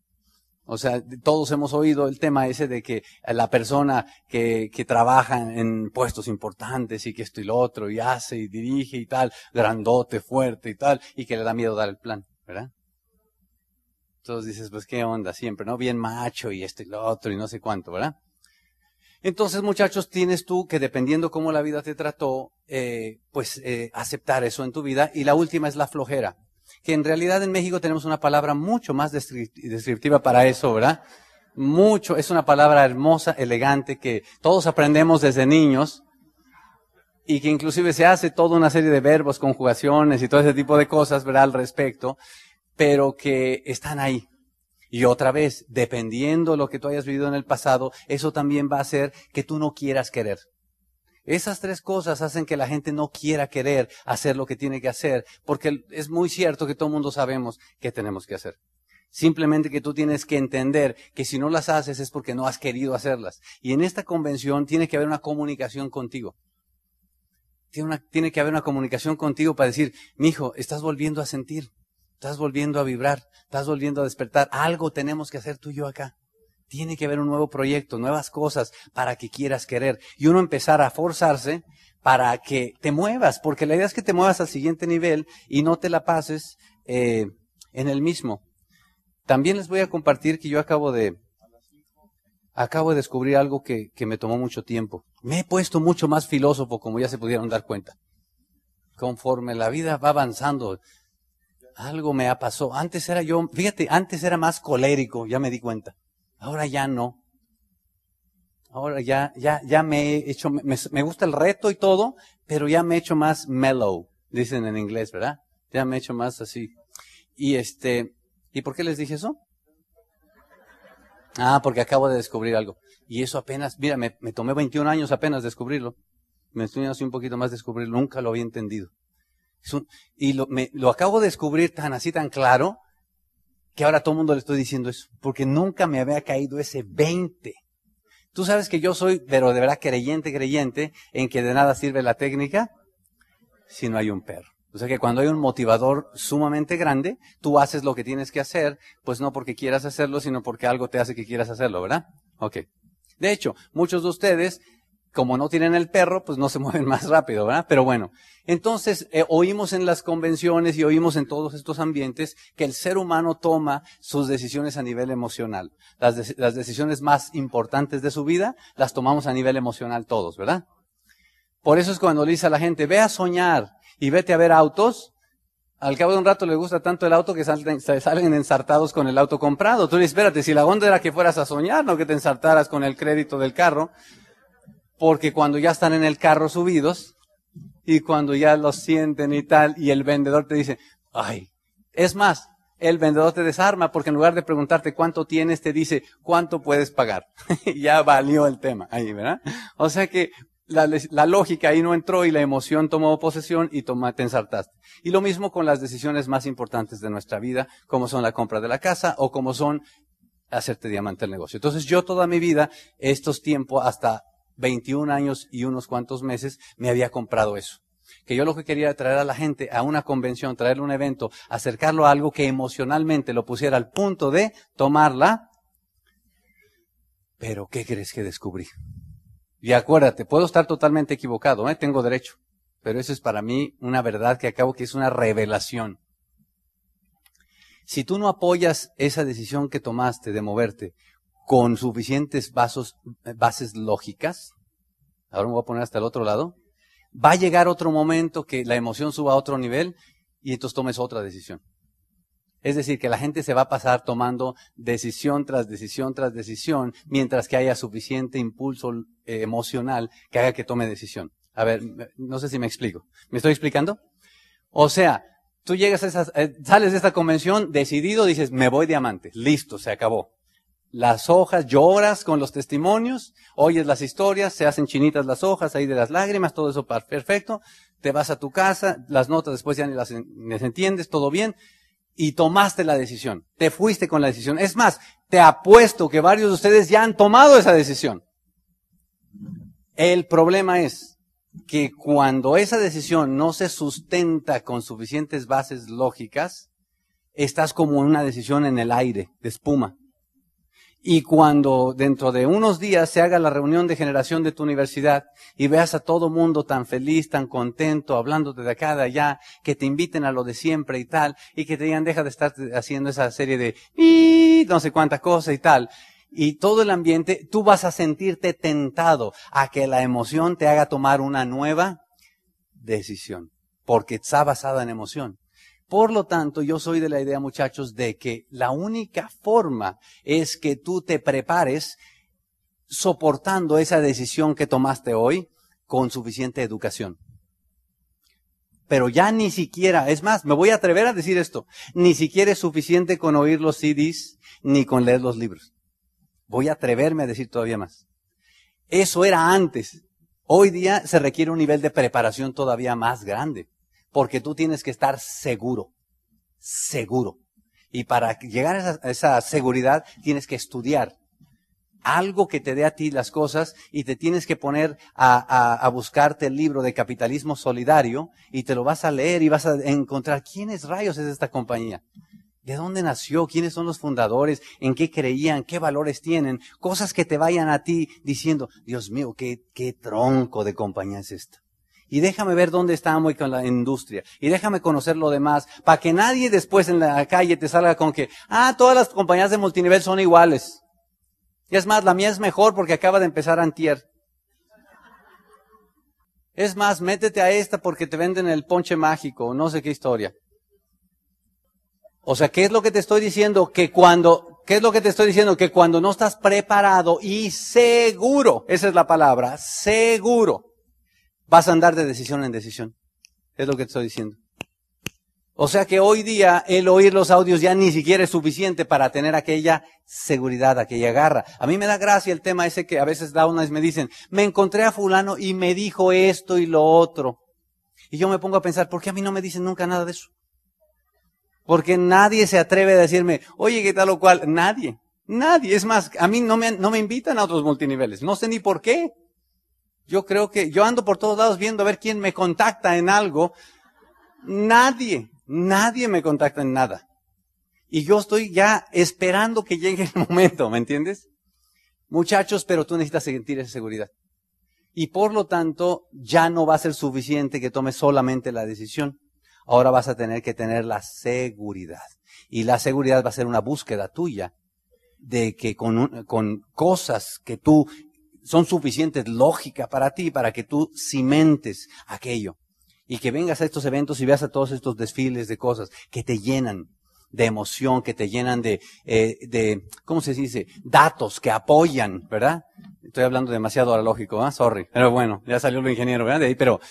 O sea, todos hemos oído el tema ese de que la persona que, que trabaja en puestos importantes y que esto y lo otro, y hace y dirige y tal, grandote, fuerte y tal, y que le da miedo dar el plan, ¿verdad? Entonces dices, pues qué onda siempre, ¿no? Bien macho y esto y lo otro y no sé cuánto, ¿verdad? Entonces, muchachos, tienes tú que dependiendo cómo la vida te trató, eh, pues eh, aceptar eso en tu vida. Y la última es la flojera. Que en realidad en México tenemos una palabra mucho más descriptiva para eso, ¿verdad? Mucho, es una palabra hermosa, elegante, que todos aprendemos desde niños y que inclusive se hace toda una serie de verbos, conjugaciones y todo ese tipo de cosas, ¿verdad? Al respecto, pero que están ahí. Y otra vez, dependiendo lo que tú hayas vivido en el pasado, eso también va a hacer que tú no quieras querer. Esas tres cosas hacen que la gente no quiera querer hacer lo que tiene que hacer, porque es muy cierto que todo el mundo sabemos qué tenemos que hacer. Simplemente que tú tienes que entender que si no las haces es porque no has querido hacerlas. Y en esta convención tiene que haber una comunicación contigo. Tiene, una, tiene que haber una comunicación contigo para decir, mijo, estás volviendo a sentir, estás volviendo a vibrar, estás volviendo a despertar. Algo tenemos que hacer tú y yo acá. Tiene que haber un nuevo proyecto, nuevas cosas para que quieras querer. Y uno empezar a forzarse para que te muevas, porque la idea es que te muevas al siguiente nivel y no te la pases eh, en el mismo. También les voy a compartir que yo acabo de... Acabo de descubrir algo que, que me tomó mucho tiempo. Me he puesto mucho más filósofo, como ya se pudieron dar cuenta. Conforme la vida va avanzando, algo me ha pasado. Antes era yo, fíjate, antes era más colérico, ya me di cuenta. Ahora ya no. Ahora ya, ya, ya me he hecho, me, me gusta el reto y todo, pero ya me he hecho más mellow, dicen en inglés, ¿verdad? Ya me he hecho más así. Y este, ¿y por qué les dije eso? Ah, porque acabo de descubrir algo. Y eso apenas, mira, me, me tomé veintiún años apenas descubrirlo. Me estoy haciendo un poquito más descubrirlo, nunca lo había entendido. Es un, y lo, me, lo acabo de descubrir tan así, tan claro, que ahora a todo el mundo le estoy diciendo eso. Porque nunca me había caído ese veinte. Tú sabes que yo soy, pero de verdad creyente, creyente, en que de nada sirve la técnica si no hay un perro. O sea que cuando hay un motivador sumamente grande, tú haces lo que tienes que hacer, pues no porque quieras hacerlo, sino porque algo te hace que quieras hacerlo, ¿verdad? Ok. De hecho, muchos de ustedes, como no tienen el perro, pues no se mueven más rápido, ¿verdad? Pero bueno, entonces eh, oímos en las convenciones y oímos en todos estos ambientes que el ser humano toma sus decisiones a nivel emocional. Las, de- las decisiones más importantes de su vida las tomamos a nivel emocional todos, ¿verdad? Por eso es cuando le dice a la gente, ve a soñar y vete a ver autos, al cabo de un rato les gusta tanto el auto que salen, salen ensartados con el auto comprado. Tú le dices, espérate, si la onda era que fueras a soñar, no que te ensartaras con el crédito del carro, porque cuando ya están en el carro subidos y cuando ya los sienten y tal, y el vendedor te dice, ay, es más, el vendedor te desarma porque en lugar de preguntarte cuánto tienes, te dice cuánto puedes pagar. Ya valió el tema ahí, ¿verdad? O sea que La, la lógica ahí no entró y la emoción tomó posesión y toma, te ensartaste. Y lo mismo con las decisiones más importantes de nuestra vida, como son la compra de la casa o como son hacerte diamante el negocio. Entonces yo toda mi vida, estos tiempos, hasta veintiún años y unos cuantos meses, me había comprado eso. Que yo lo que quería era traer a la gente a una convención, traerle un evento, acercarlo a algo que emocionalmente lo pusiera al punto de tomarla. Pero ¿qué crees que descubrí? Y acuérdate, puedo estar totalmente equivocado, ¿eh? Tengo derecho. Pero eso es para mí una verdad que acabo que es una revelación. Si tú no apoyas esa decisión que tomaste de moverte con suficientes vasos, bases lógicas, ahora me voy a poner hasta el otro lado, va a llegar otro momento que la emoción suba a otro nivel y entonces tomes otra decisión. Es decir, que la gente se va a pasar tomando decisión tras decisión tras decisión, mientras que haya suficiente impulso eh, emocional que haga que tome decisión. A ver, no sé si me explico. ¿Me estoy explicando? O sea, tú llegas a esas, eh, sales de esta convención decidido, dices, me voy diamante. Listo, se acabó. Las hojas, lloras con los testimonios, oyes las historias, se hacen chinitas las hojas, ahí de las lágrimas, todo eso perfecto. Te vas a tu casa, las notas después ya ni las, ni las entiendes, todo bien. Y tomaste la decisión, te fuiste con la decisión. Es más, te apuesto que varios de ustedes ya han tomado esa decisión. El problema es que cuando esa decisión no se sustenta con suficientes bases lógicas, estás como una decisión en el aire, de espuma. Y cuando dentro de unos días se haga la reunión de generación de tu universidad y veas a todo mundo tan feliz, tan contento, hablándote de acá, de allá, que te inviten a lo de siempre y tal, y que te digan, deja de estar haciendo esa serie de y no sé cuántas cosas y tal, y todo el ambiente, tú vas a sentirte tentado a que la emoción te haga tomar una nueva decisión, porque está basada en emoción. Por lo tanto, yo soy de la idea, muchachos, de que la única forma es que tú te prepares soportando esa decisión que tomaste hoy con suficiente educación. Pero ya ni siquiera, es más, me voy a atrever a decir esto, ni siquiera es suficiente con oír los C Ds ni con leer los libros. Voy a atreverme a decir todavía más. Eso era antes. Hoy día se requiere un nivel de preparación todavía más grande. Porque tú tienes que estar seguro, seguro. Y para llegar a esa, a esa seguridad tienes que estudiar. algo que te dé a ti las cosas, y te tienes que poner a, a, a buscarte el libro de Capitalismo Solidario, y te lo vas a leer y vas a encontrar quiénes rayos es esta compañía, de dónde nació, quiénes son los fundadores, en qué creían, qué valores tienen, cosas que te vayan a ti diciendo, Dios mío, qué, qué tronco de compañía es esta. Y déjame ver dónde está Amway con la industria. Y déjame conocer lo demás. Para que nadie después en la calle te salga con que, ah, todas las compañías de multinivel son iguales. Y es más, la mía es mejor porque acaba de empezar antier. Es más, métete a esta porque te venden el ponche mágico, o no sé qué historia. O sea, ¿qué es lo que te estoy diciendo? Que cuando, ¿qué es lo que te estoy diciendo? Que cuando no estás preparado y seguro, esa es la palabra, seguro, vas a andar de decisión en decisión. Es lo que te estoy diciendo. O sea que hoy día el oír los audios ya ni siquiera es suficiente para tener aquella seguridad, aquella garra. A mí me da gracia el tema ese que a veces da unas me dicen, me encontré a fulano y me dijo esto y lo otro. Y yo me pongo a pensar, ¿por qué a mí no me dicen nunca nada de eso? Porque nadie se atreve a decirme, oye, ¿qué tal o cual? Nadie, nadie. Es más, a mí no me, no me invitan a otros multiniveles. No sé ni por qué. Yo creo que, yo ando por todos lados viendo a ver quién me contacta en algo. Nadie, nadie me contacta en nada. Y yo estoy ya esperando que llegue el momento, ¿me entiendes? Muchachos, pero tú necesitas sentir esa seguridad. Y por lo tanto, ya no va a ser suficiente que tomes solamente la decisión. Ahora vas a tener que tener la seguridad. Y la seguridad va a ser una búsqueda tuya de que con, con cosas que tú... son suficientes lógica para ti, para que tú cimentes aquello. Y que vengas a estos eventos y veas a todos estos desfiles de cosas que te llenan de emoción, que te llenan de, eh, de ¿cómo se dice? Datos que apoyan, ¿verdad? Estoy hablando demasiado ahora lógico, ¿eh? Sorry. Pero bueno, ya salió el ingeniero, ¿verdad? De ahí, pero,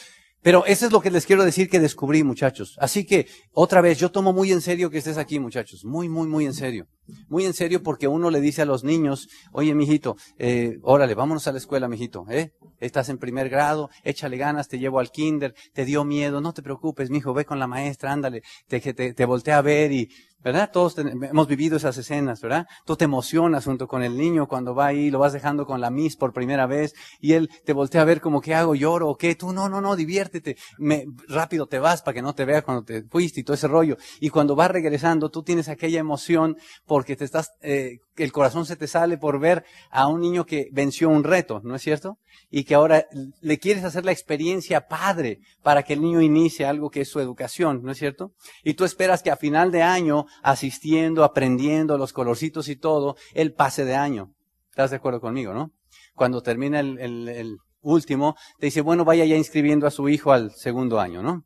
pero eso es lo que les quiero decir que descubrí, muchachos. Así que, otra vez, yo tomo muy en serio que estés aquí, muchachos. Muy, muy, muy en serio. Muy en serio, porque uno le dice a los niños, oye, mijito, eh, órale, vámonos a la escuela, mijito, ¿eh? Estás en primer grado, échale ganas, te llevo al kinder, te dio miedo, no te preocupes, mijo, ve con la maestra, ándale, te, te, te voltea a ver y, ¿verdad? Todos te, hemos vivido esas escenas, ¿verdad? Tú te emocionas junto con el niño cuando va ahí, lo vas dejando con la miss por primera vez y él te voltea a ver como, ¿qué hago? ¿Lloro o qué? Tú, no, no, no, diviértete, me, rápido te vas para que no te vea cuando te fuiste y todo ese rollo. Y cuando vas regresando, tú tienes aquella emoción por porque te estás, eh, el corazón se te sale por ver a un niño que venció un reto, ¿no es cierto? Y que ahora le quieres hacer la experiencia padre para que el niño inicie algo que es su educación, ¿no es cierto? Y tú esperas que a final de año, asistiendo, aprendiendo, los colorcitos y todo, él pase de año. ¿Estás de acuerdo conmigo, no? Cuando termina el, el, el último, te dice, bueno, vaya ya inscribiendo a su hijo al segundo año, ¿no?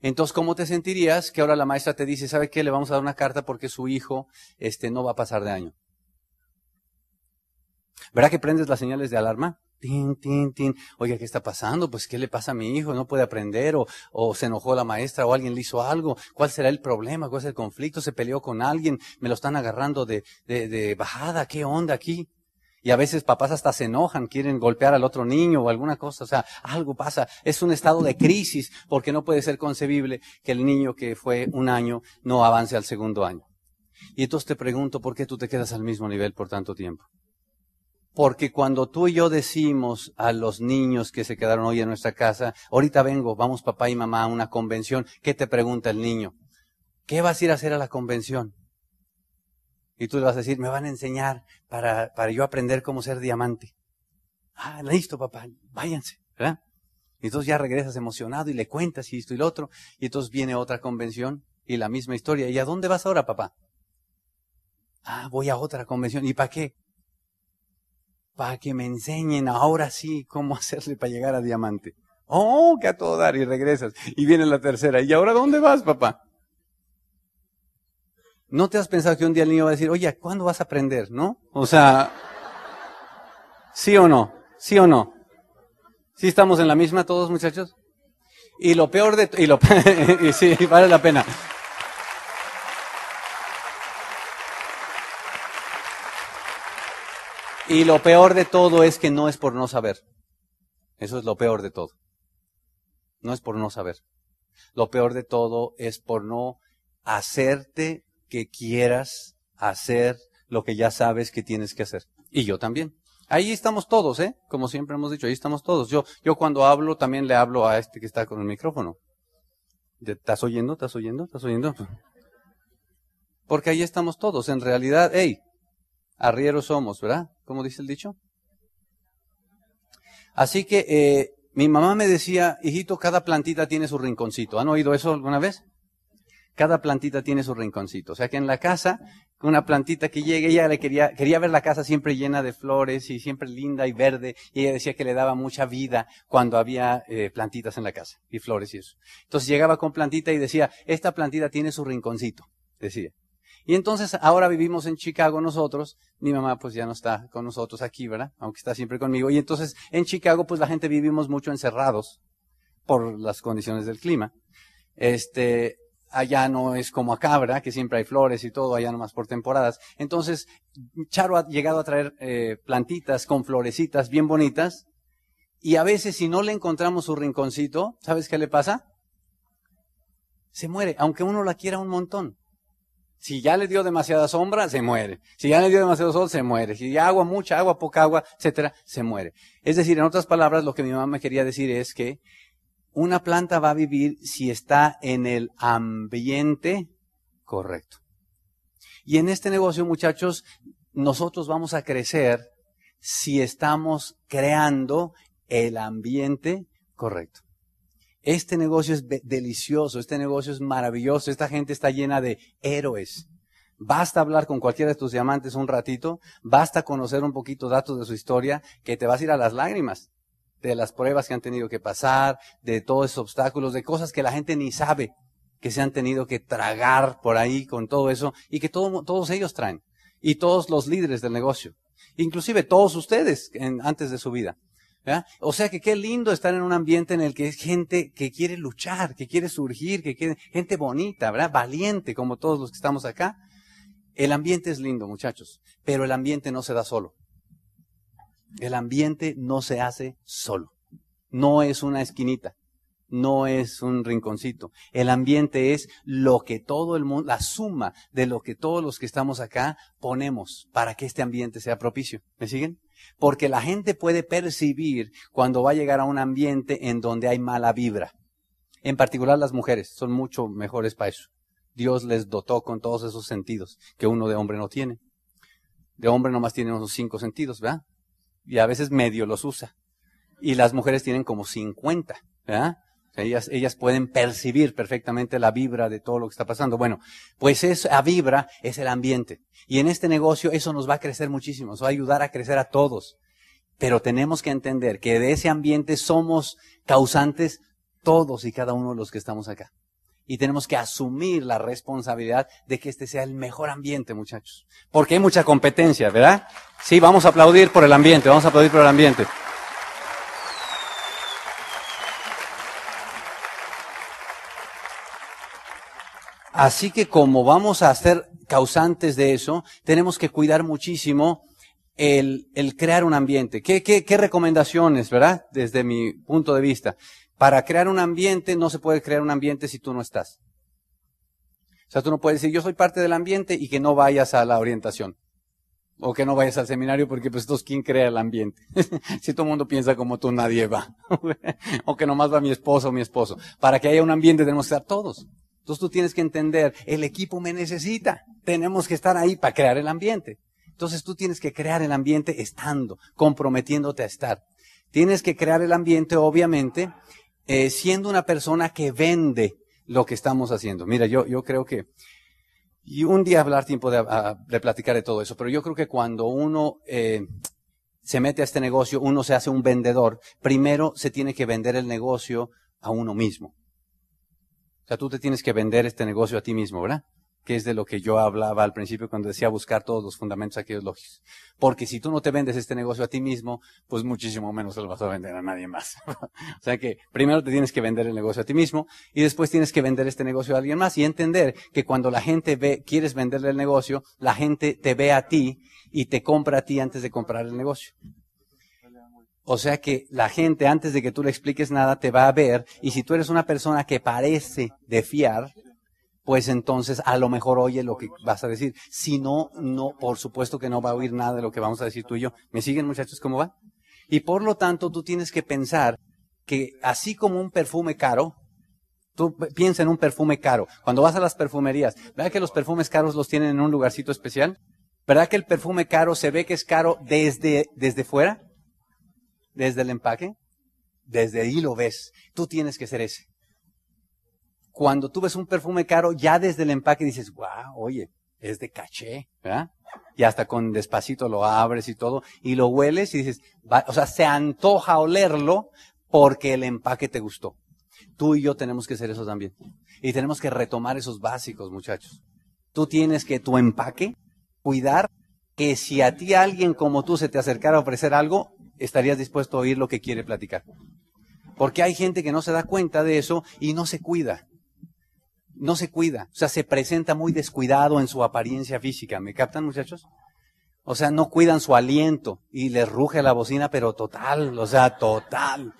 Entonces, ¿cómo te sentirías que ahora la maestra te dice, ¿sabe qué? Le vamos a dar una carta porque su hijo este, no va a pasar de año. ¿Verdad que prendes las señales de alarma? Tin, tin, tin. Oiga, ¿qué está pasando? Pues, ¿qué le pasa a mi hijo? No puede aprender, o, o se enojó la maestra, o alguien le hizo algo. ¿Cuál será el problema? ¿Cuál es el conflicto? ¿Se peleó con alguien? ¿Me lo están agarrando de, de, de bajada? ¿Qué onda aquí? Y a veces papás hasta se enojan, quieren golpear al otro niño o alguna cosa, o sea, algo pasa. Es un estado de crisis porque no puede ser concebible que el niño que fue un año no avance al segundo año. Y entonces te pregunto, ¿por qué tú te quedas al mismo nivel por tanto tiempo? Porque cuando tú y yo decimos a los niños que se quedaron hoy en nuestra casa, ahorita vengo, vamos papá y mamá a una convención, ¿qué te pregunta el niño? ¿Qué vas a ir a hacer a la convención? Y tú le vas a decir, me van a enseñar para, para yo aprender cómo ser diamante. Ah, listo, papá, váyanse, ¿verdad? Y entonces ya regresas emocionado y le cuentas y esto y lo otro. Y entonces viene otra convención y la misma historia. ¿Y a dónde vas ahora, papá? Ah, voy a otra convención. ¿Y para qué? Para que me enseñen ahora sí cómo hacerle para llegar a diamante. Oh, que a todo dar. Y regresas. Y viene la tercera. ¿Y ahora dónde vas, papá? ¿No te has pensado que un día el niño va a decir, oye, ¿cuándo vas a aprender? ¿No? O sea, ¿sí o no? ¿Sí o no? ¿Sí estamos en la misma todos, muchachos? Y lo peor de... y lo y sí, vale la pena. Y lo peor de todo es que no es por no saber. Eso es lo peor de todo. No es por no saber. Lo peor de todo es por no hacerte que quieras hacer lo que ya sabes que tienes que hacer. Y yo también. Ahí estamos todos, ¿eh? Como siempre hemos dicho, ahí estamos todos. Yo, yo cuando hablo, también le hablo a este que está con el micrófono. ¿Estás oyendo? ¿Estás oyendo? ¿Estás oyendo? Porque ahí estamos todos. En realidad, hey, arrieros somos, ¿verdad? ¿Cómo dice el dicho? Así que eh, mi mamá me decía, hijito, cada plantita tiene su rinconcito. ¿Han oído eso alguna vez? Cada plantita tiene su rinconcito. O sea que en la casa, una plantita que llegue, ella le quería, quería ver la casa siempre llena de flores y siempre linda y verde. Y ella decía que le daba mucha vida cuando había eh, plantitas en la casa y flores y eso. Entonces llegaba con plantita y decía, esta plantita tiene su rinconcito, decía. Y entonces ahora vivimos en Chicago nosotros, mi mamá pues ya no está con nosotros aquí, ¿verdad? Aunque está siempre conmigo. Y entonces en Chicago pues la gente vivimos mucho encerrados por las condiciones del clima. Este... Allá no es como acá, ¿verdad? Que siempre hay flores y todo, allá nomás por temporadas. Entonces, Charo ha llegado a traer eh, plantitas con florecitas bien bonitas. Y a veces si no le encontramos su rinconcito, ¿sabes qué le pasa? Se muere, aunque uno la quiera un montón. Si ya le dio demasiada sombra, se muere. Si ya le dio demasiado sol, se muere. Si ya agua, mucha agua, poca agua, etcétera, se muere. Es decir, en otras palabras, lo que mi mamá me quería decir es que una planta va a vivir si está en el ambiente correcto. Y en este negocio, muchachos, nosotros vamos a crecer si estamos creando el ambiente correcto. Este negocio es delicioso, este negocio es maravilloso, esta gente está llena de héroes. Basta hablar con cualquiera de tus diamantes un ratito, basta conocer un poquito datos de su historia, que te vas a ir a las lágrimas. De las pruebas que han tenido que pasar, de todos esos obstáculos, de cosas que la gente ni sabe, que se han tenido que tragar por ahí con todo eso, y que todo, todos ellos traen, y todos los líderes del negocio, inclusive todos ustedes en, antes de su vida. ¿Verdad? O sea que qué lindo estar en un ambiente en el que es gente que quiere luchar, que quiere surgir, que quiere, gente bonita, ¿verdad? Valiente, como todos los que estamos acá. El ambiente es lindo, muchachos, pero el ambiente no se da solo. El ambiente no se hace solo, no es una esquinita, no es un rinconcito. El ambiente es lo que todo el mundo, la suma de lo que todos los que estamos acá ponemos para que este ambiente sea propicio. ¿Me siguen? Porque la gente puede percibir cuando va a llegar a un ambiente en donde hay mala vibra. En particular las mujeres son mucho mejores para eso. Dios les dotó con todos esos sentidos que uno de hombre no tiene. De hombre nomás tiene unos cinco sentidos, ¿verdad? Y a veces medio los usa. Y las mujeres tienen como cincuenta, ¿verdad? O sea, ellas, ellas pueden percibir perfectamente la vibra de todo lo que está pasando. Bueno, pues esa vibra es el ambiente. Y en este negocio eso nos va a crecer muchísimo, nos va a ayudar a crecer a todos. Pero tenemos que entender que de ese ambiente somos causantes todos y cada uno de los que estamos acá. Y tenemos que asumir la responsabilidad de que este sea el mejor ambiente, muchachos. Porque hay mucha competencia, ¿verdad? Sí, vamos a aplaudir por el ambiente, vamos a aplaudir por el ambiente. Así que como vamos a ser causantes de eso, tenemos que cuidar muchísimo el, el crear un ambiente. ¿Qué, qué, qué recomendaciones, ¿verdad? Desde mi punto de vista. Para crear un ambiente, no se puede crear un ambiente si tú no estás. O sea, tú no puedes decir, yo soy parte del ambiente y que no vayas a la orientación. O que no vayas al seminario porque pues estos quién crea el ambiente. Si todo el mundo piensa como tú, nadie va. O que nomás va mi esposo o mi esposo. Para que haya un ambiente tenemos que estar todos. Entonces tú tienes que entender, el equipo me necesita. Tenemos que estar ahí para crear el ambiente. Entonces tú tienes que crear el ambiente estando, comprometiéndote a estar. Tienes que crear el ambiente, obviamente, Eh, siendo una persona que vende lo que estamos haciendo. Mira, yo, yo creo que, y un día hablar tiempo de, de platicar de todo eso, pero yo creo que cuando uno eh, se mete a este negocio, uno se hace un vendedor. Primero se tiene que vender el negocio a uno mismo. O sea, tú te tienes que vender este negocio a ti mismo, ¿verdad? Que es de lo que yo hablaba al principio cuando decía buscar todos los fundamentos aquellos lógicos. Porque si tú no te vendes este negocio a ti mismo, pues muchísimo menos se lo vas a vender a nadie más. O sea que primero te tienes que vender el negocio a ti mismo y después tienes que vender este negocio a alguien más y entender que cuando la gente ve, quieres venderle el negocio, la gente te ve a ti y te compra a ti antes de comprar el negocio. O sea que la gente, antes de que tú le expliques nada, te va a ver y si tú eres una persona que parece de fiar, pues entonces a lo mejor oye lo que vas a decir. Si no, no, por supuesto que no va a oír nada de lo que vamos a decir tú y yo. ¿Me siguen, muchachos, cómo va? Y por lo tanto, tú tienes que pensar que así como un perfume caro, tú piensa en un perfume caro. Cuando vas a las perfumerías, ¿verdad que los perfumes caros los tienen en un lugarcito especial? ¿Verdad que el perfume caro se ve que es caro desde, desde fuera? Desde el empaque. Desde ahí lo ves. Tú tienes que ser ese. Cuando tú ves un perfume caro, ya desde el empaque dices, wow, oye, es de caché, ¿verdad? Y hasta con despacito lo abres y todo, y lo hueles y dices, va, o sea, se antoja olerlo porque el empaque te gustó. Tú y yo tenemos que ser eso también. Y tenemos que retomar esos básicos, muchachos. Tú tienes que tu empaque cuidar que si a ti alguien como tú se te acercara a ofrecer algo, estarías dispuesto a oír lo que quiere platicar. Porque hay gente que no se da cuenta de eso y no se cuida. No se cuida, o sea, se presenta muy descuidado en su apariencia física. ¿Me captan, muchachos? O sea, no cuidan su aliento y les ruge la bocina, pero total, o sea, total.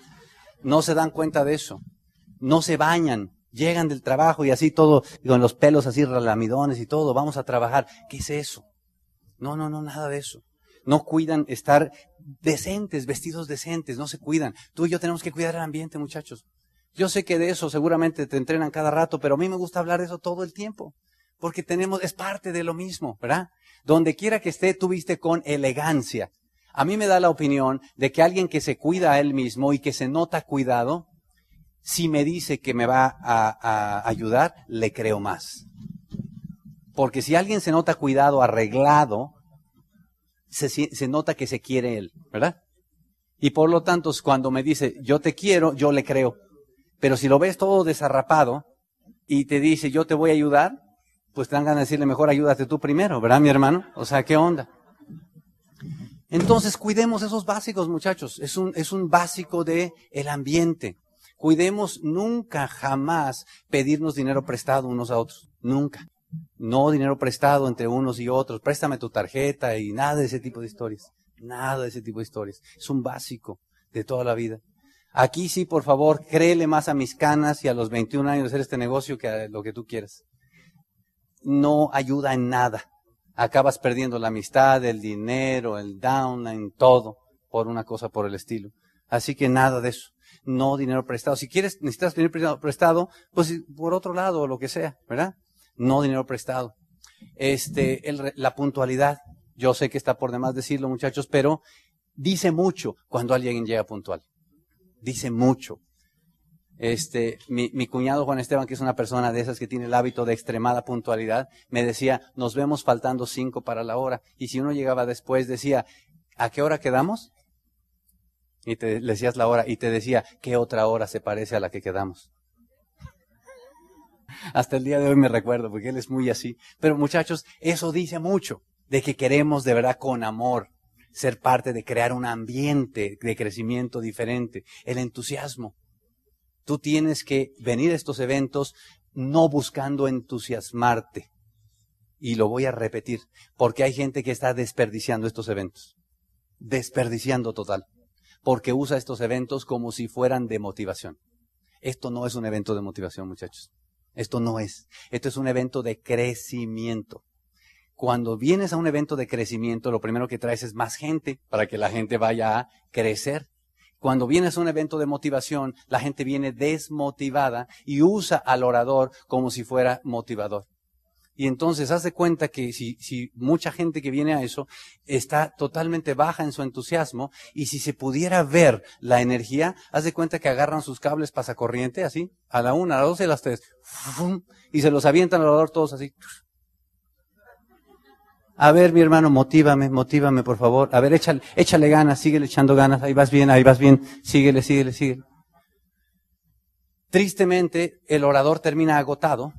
No se dan cuenta de eso. No se bañan, llegan del trabajo y así todo, con los pelos así relamidones y todo, vamos a trabajar. ¿Qué es eso? No, no, no, nada de eso. No cuidan estar decentes, vestidos decentes, no se cuidan. Tú y yo tenemos que cuidar el ambiente, muchachos. Yo sé que de eso seguramente te entrenan cada rato, pero a mí me gusta hablar de eso todo el tiempo, porque tenemos, es parte de lo mismo, ¿verdad? Donde quiera que esté, tú viste con elegancia. A mí me da la opinión de que alguien que se cuida a él mismo y que se nota cuidado, si me dice que me va a, a ayudar, le creo más. Porque si alguien se nota cuidado, arreglado, se, se nota que se quiere él, ¿verdad? Y por lo tanto, cuando me dice, yo te quiero, yo le creo. Pero si lo ves todo desarrapado y te dice, yo te voy a ayudar, pues te dan ganas de decirle, mejor ayúdate tú primero, ¿verdad, mi hermano? O sea, ¿qué onda? Entonces, cuidemos esos básicos, muchachos. Es un, es un básico de el ambiente. Cuidemos nunca, jamás, pedirnos dinero prestado unos a otros. Nunca. No dinero prestado entre unos y otros. Préstame tu tarjeta y nada de ese tipo de historias. Nada de ese tipo de historias. Es un básico de toda la vida. Aquí sí, por favor, créele más a mis canas y a los veintiún años de hacer este negocio que a lo que tú quieras. No ayuda en nada. Acabas perdiendo la amistad, el dinero, el downline, todo, por una cosa por el estilo. Así que nada de eso. No dinero prestado. Si quieres, necesitas dinero prestado, pues por otro lado o lo que sea, ¿verdad? No dinero prestado. Este, el, la puntualidad. Yo sé que está por demás decirlo, muchachos, pero dice mucho cuando alguien llega puntual. Dice mucho. Este, mi, mi cuñado Juan Esteban, que es una persona de esas que tiene el hábito de extremada puntualidad, me decía, nos vemos faltando cinco para la hora. Y si uno llegaba después, decía, ¿a qué hora quedamos? Y te le decías la hora, y te decía, ¿qué otra hora se parece a la que quedamos? Hasta el día de hoy me recuerdo, porque él es muy así. Pero muchachos, eso dice mucho, de que queremos de verdad con amor ser parte de crear un ambiente de crecimiento diferente. El entusiasmo. Tú tienes que venir a estos eventos no buscando entusiasmarte. Y lo voy a repetir, porque hay gente que está desperdiciando estos eventos. Desperdiciando total. Porque usa estos eventos como si fueran de motivación. Esto no es un evento de motivación, muchachos. Esto no es. Esto es un evento de crecimiento. Cuando vienes a un evento de crecimiento, lo primero que traes es más gente para que la gente vaya a crecer. Cuando vienes a un evento de motivación, la gente viene desmotivada y usa al orador como si fuera motivador. Y entonces, haz de cuenta que si, si mucha gente que viene a eso está totalmente baja en su entusiasmo, y si se pudiera ver la energía, haz de cuenta que agarran sus cables pasacorriente, así, a la una, a las doce, a las tres, y se los avientan al orador todos así. A ver, mi hermano, motívame, motívame, por favor. A ver, échale, échale ganas, síguele echando ganas. Ahí vas bien, ahí vas bien. Síguele, síguele, síguele. Tristemente, el orador termina agotado,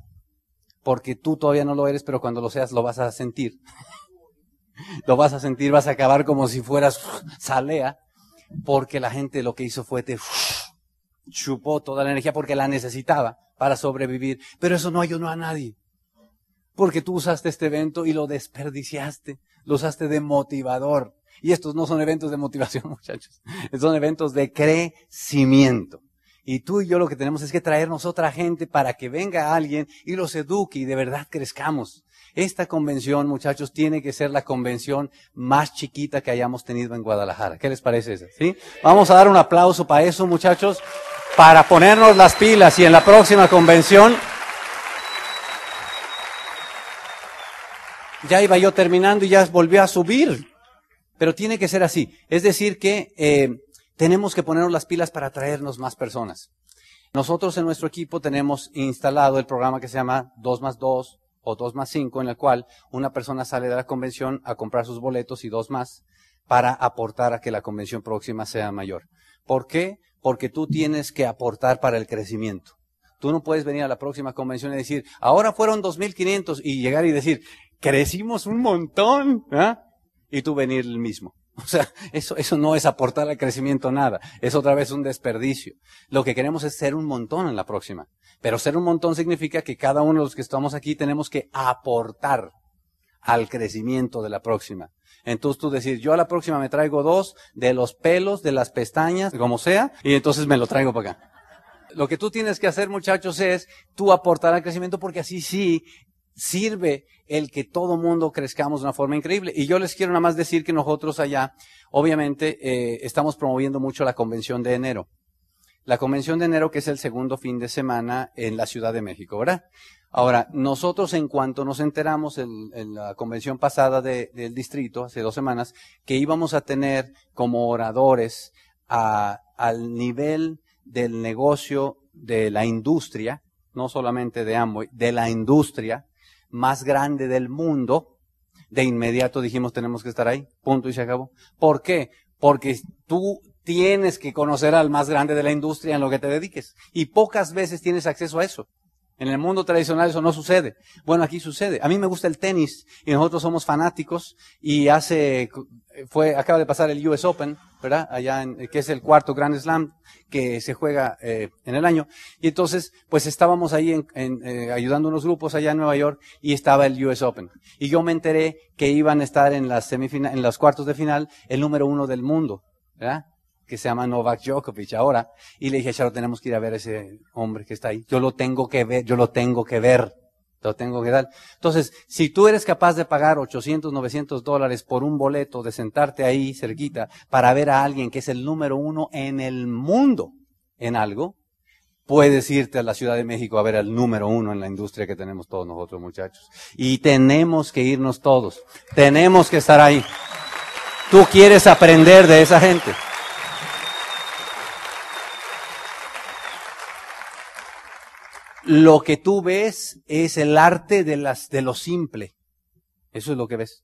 porque tú todavía no lo eres, pero cuando lo seas lo vas a sentir. Lo vas a sentir, vas a acabar como si fueras salea, porque la gente lo que hizo fue te chupó toda la energía porque la necesitaba para sobrevivir. Pero eso no ayudó a nadie. Porque tú usaste este evento y lo desperdiciaste, lo usaste de motivador. Y estos no son eventos de motivación, muchachos. Son eventos de crecimiento. Y tú y yo lo que tenemos es que traernos otra gente para que venga alguien y los eduque y de verdad crezcamos. Esta convención, muchachos, tiene que ser la convención más chiquita que hayamos tenido en Guadalajara. ¿Qué les parece eso? ¿Sí? Vamos a dar un aplauso para eso, muchachos, para ponernos las pilas y en la próxima convención... Ya iba yo terminando y ya volvió a subir. Pero tiene que ser así. Es decir que eh, tenemos que ponernos las pilas para traernos más personas. Nosotros en nuestro equipo tenemos instalado el programa que se llama dos más dos o dos más cinco, en el cual una persona sale de la convención a comprar sus boletos y dos más para aportar a que la convención próxima sea mayor. ¿Por qué? Porque tú tienes que aportar para el crecimiento. Tú no puedes venir a la próxima convención y decir, ahora fueron dos mil quinientos y llegar y decir... Crecimos un montón, ¿eh? Y tú venir el mismo. O sea, eso, eso no es aportar al crecimiento nada. Es otra vez un desperdicio. Lo que queremos es ser un montón en la próxima. Pero ser un montón significa que cada uno de los que estamos aquí tenemos que aportar al crecimiento de la próxima. Entonces tú decir, yo a la próxima me traigo dos de los pelos, de las pestañas, como sea, y entonces me lo traigo para acá. Lo que tú tienes que hacer, muchachos, es tú aportar al crecimiento, porque así sí sirve el que todo mundo crezcamos de una forma increíble. Y yo les quiero nada más decir que nosotros allá, obviamente, eh, estamos promoviendo mucho la convención de enero. La convención de enero, que es el segundo fin de semana en la Ciudad de México, ¿verdad? Ahora, nosotros en cuanto nos enteramos el, en la convención pasada de, del distrito, hace dos semanas, que íbamos a tener como oradores a, al nivel del negocio de la industria, no solamente de Amway, de la industria más grande del mundo, de inmediato dijimos tenemos que estar ahí, punto y se acabó. ¿Por qué? Porque tú tienes que conocer al más grande de la industria en lo que te dediques y pocas veces tienes acceso a eso. En el mundo tradicional eso no sucede. Bueno, aquí sucede. A mí me gusta el tenis y nosotros somos fanáticos y hace, fue, acaba de pasar el U S Open, ¿verdad? Allá en, que es el cuarto Grand Slam que se juega eh, en el año. Y entonces, pues estábamos ahí en, en, eh, ayudando unos grupos allá en Nueva York y estaba el U S Open. Y yo me enteré que iban a estar en las semifinales, en los cuartos de final, el número uno del mundo, ¿verdad? Que se llama Novak Djokovic ahora, y le dije, Charo, tenemos que ir a ver a ese hombre que está ahí. Yo lo tengo que ver, yo lo tengo que ver, lo tengo que dar. Entonces, si tú eres capaz de pagar ochocientos, novecientos dólares por un boleto, de sentarte ahí cerquita para ver a alguien que es el número uno en el mundo en algo, puedes irte a la Ciudad de México a ver al número uno en la industria que tenemos todos nosotros, muchachos. Y tenemos que irnos todos, tenemos que estar ahí. Tú quieres aprender de esa gente. Lo que tú ves es el arte de las de lo simple. Eso es lo que ves.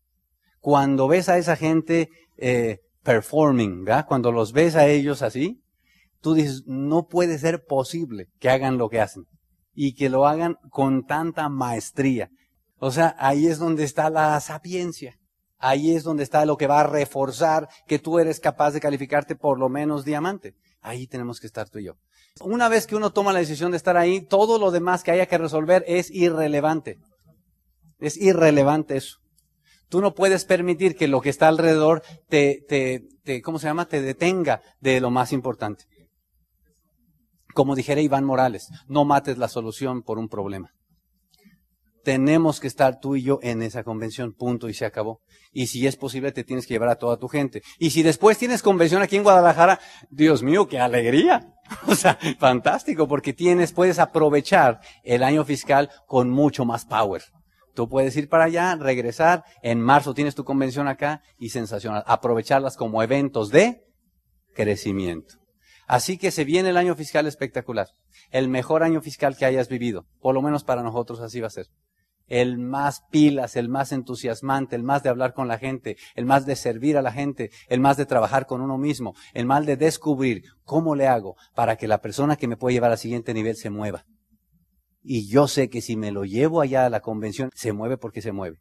Cuando ves a esa gente eh, performing, ¿verdad? Cuando los ves a ellos así, tú dices, no puede ser posible que hagan lo que hacen. Y que lo hagan con tanta maestría. O sea, ahí es donde está la sapiencia. Ahí es donde está lo que va a reforzar que tú eres capaz de calificarte por lo menos diamante. Ahí tenemos que estar tú y yo. Una vez que uno toma la decisión de estar ahí, todo lo demás que haya que resolver es irrelevante. Es irrelevante eso. Tú no puedes permitir que lo que está alrededor te, te, te, ¿cómo se llama? Te detenga de lo más importante. Como dijera Iván Morales, no mates la solución por un problema. Tenemos que estar tú y yo en esa convención, punto, y se acabó. Y si es posible, te tienes que llevar a toda tu gente. Y si después tienes convención aquí en Guadalajara, Dios mío, qué alegría. O sea, fantástico, porque tienes, puedes aprovechar el año fiscal con mucho más power. Tú puedes ir para allá, regresar, en marzo tienes tu convención acá, y sensacional. Aprovecharlas como eventos de crecimiento. Así que se viene el año fiscal espectacular. El mejor año fiscal que hayas vivido. Por lo menos para nosotros así va a ser. El más pilas, el más entusiasmante, el más de hablar con la gente, el más de servir a la gente, el más de trabajar con uno mismo, el más de descubrir cómo le hago para que la persona que me puede llevar al siguiente nivel se mueva. Y yo sé que si me lo llevo allá a la convención, se mueve porque se mueve.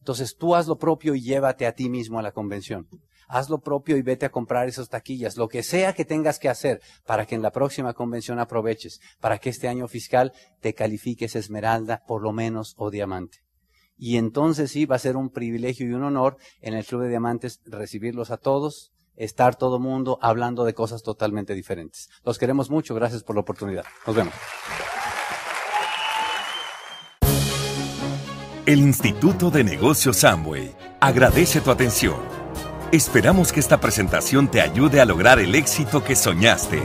Entonces tú haz lo propio y llévate a ti mismo a la convención. Haz lo propio y vete a comprar esas taquillas, lo que sea que tengas que hacer para que en la próxima convención aproveches, para que este año fiscal te califiques esmeralda, por lo menos, o diamante. Y entonces sí, va a ser un privilegio y un honor en el Club de Diamantes recibirlos a todos, estar todo mundo hablando de cosas totalmente diferentes. Los queremos mucho, gracias por la oportunidad. Nos vemos. El Instituto de Negocios Amway agradece tu atención. Esperamos que esta presentación te ayude a lograr el éxito que soñaste.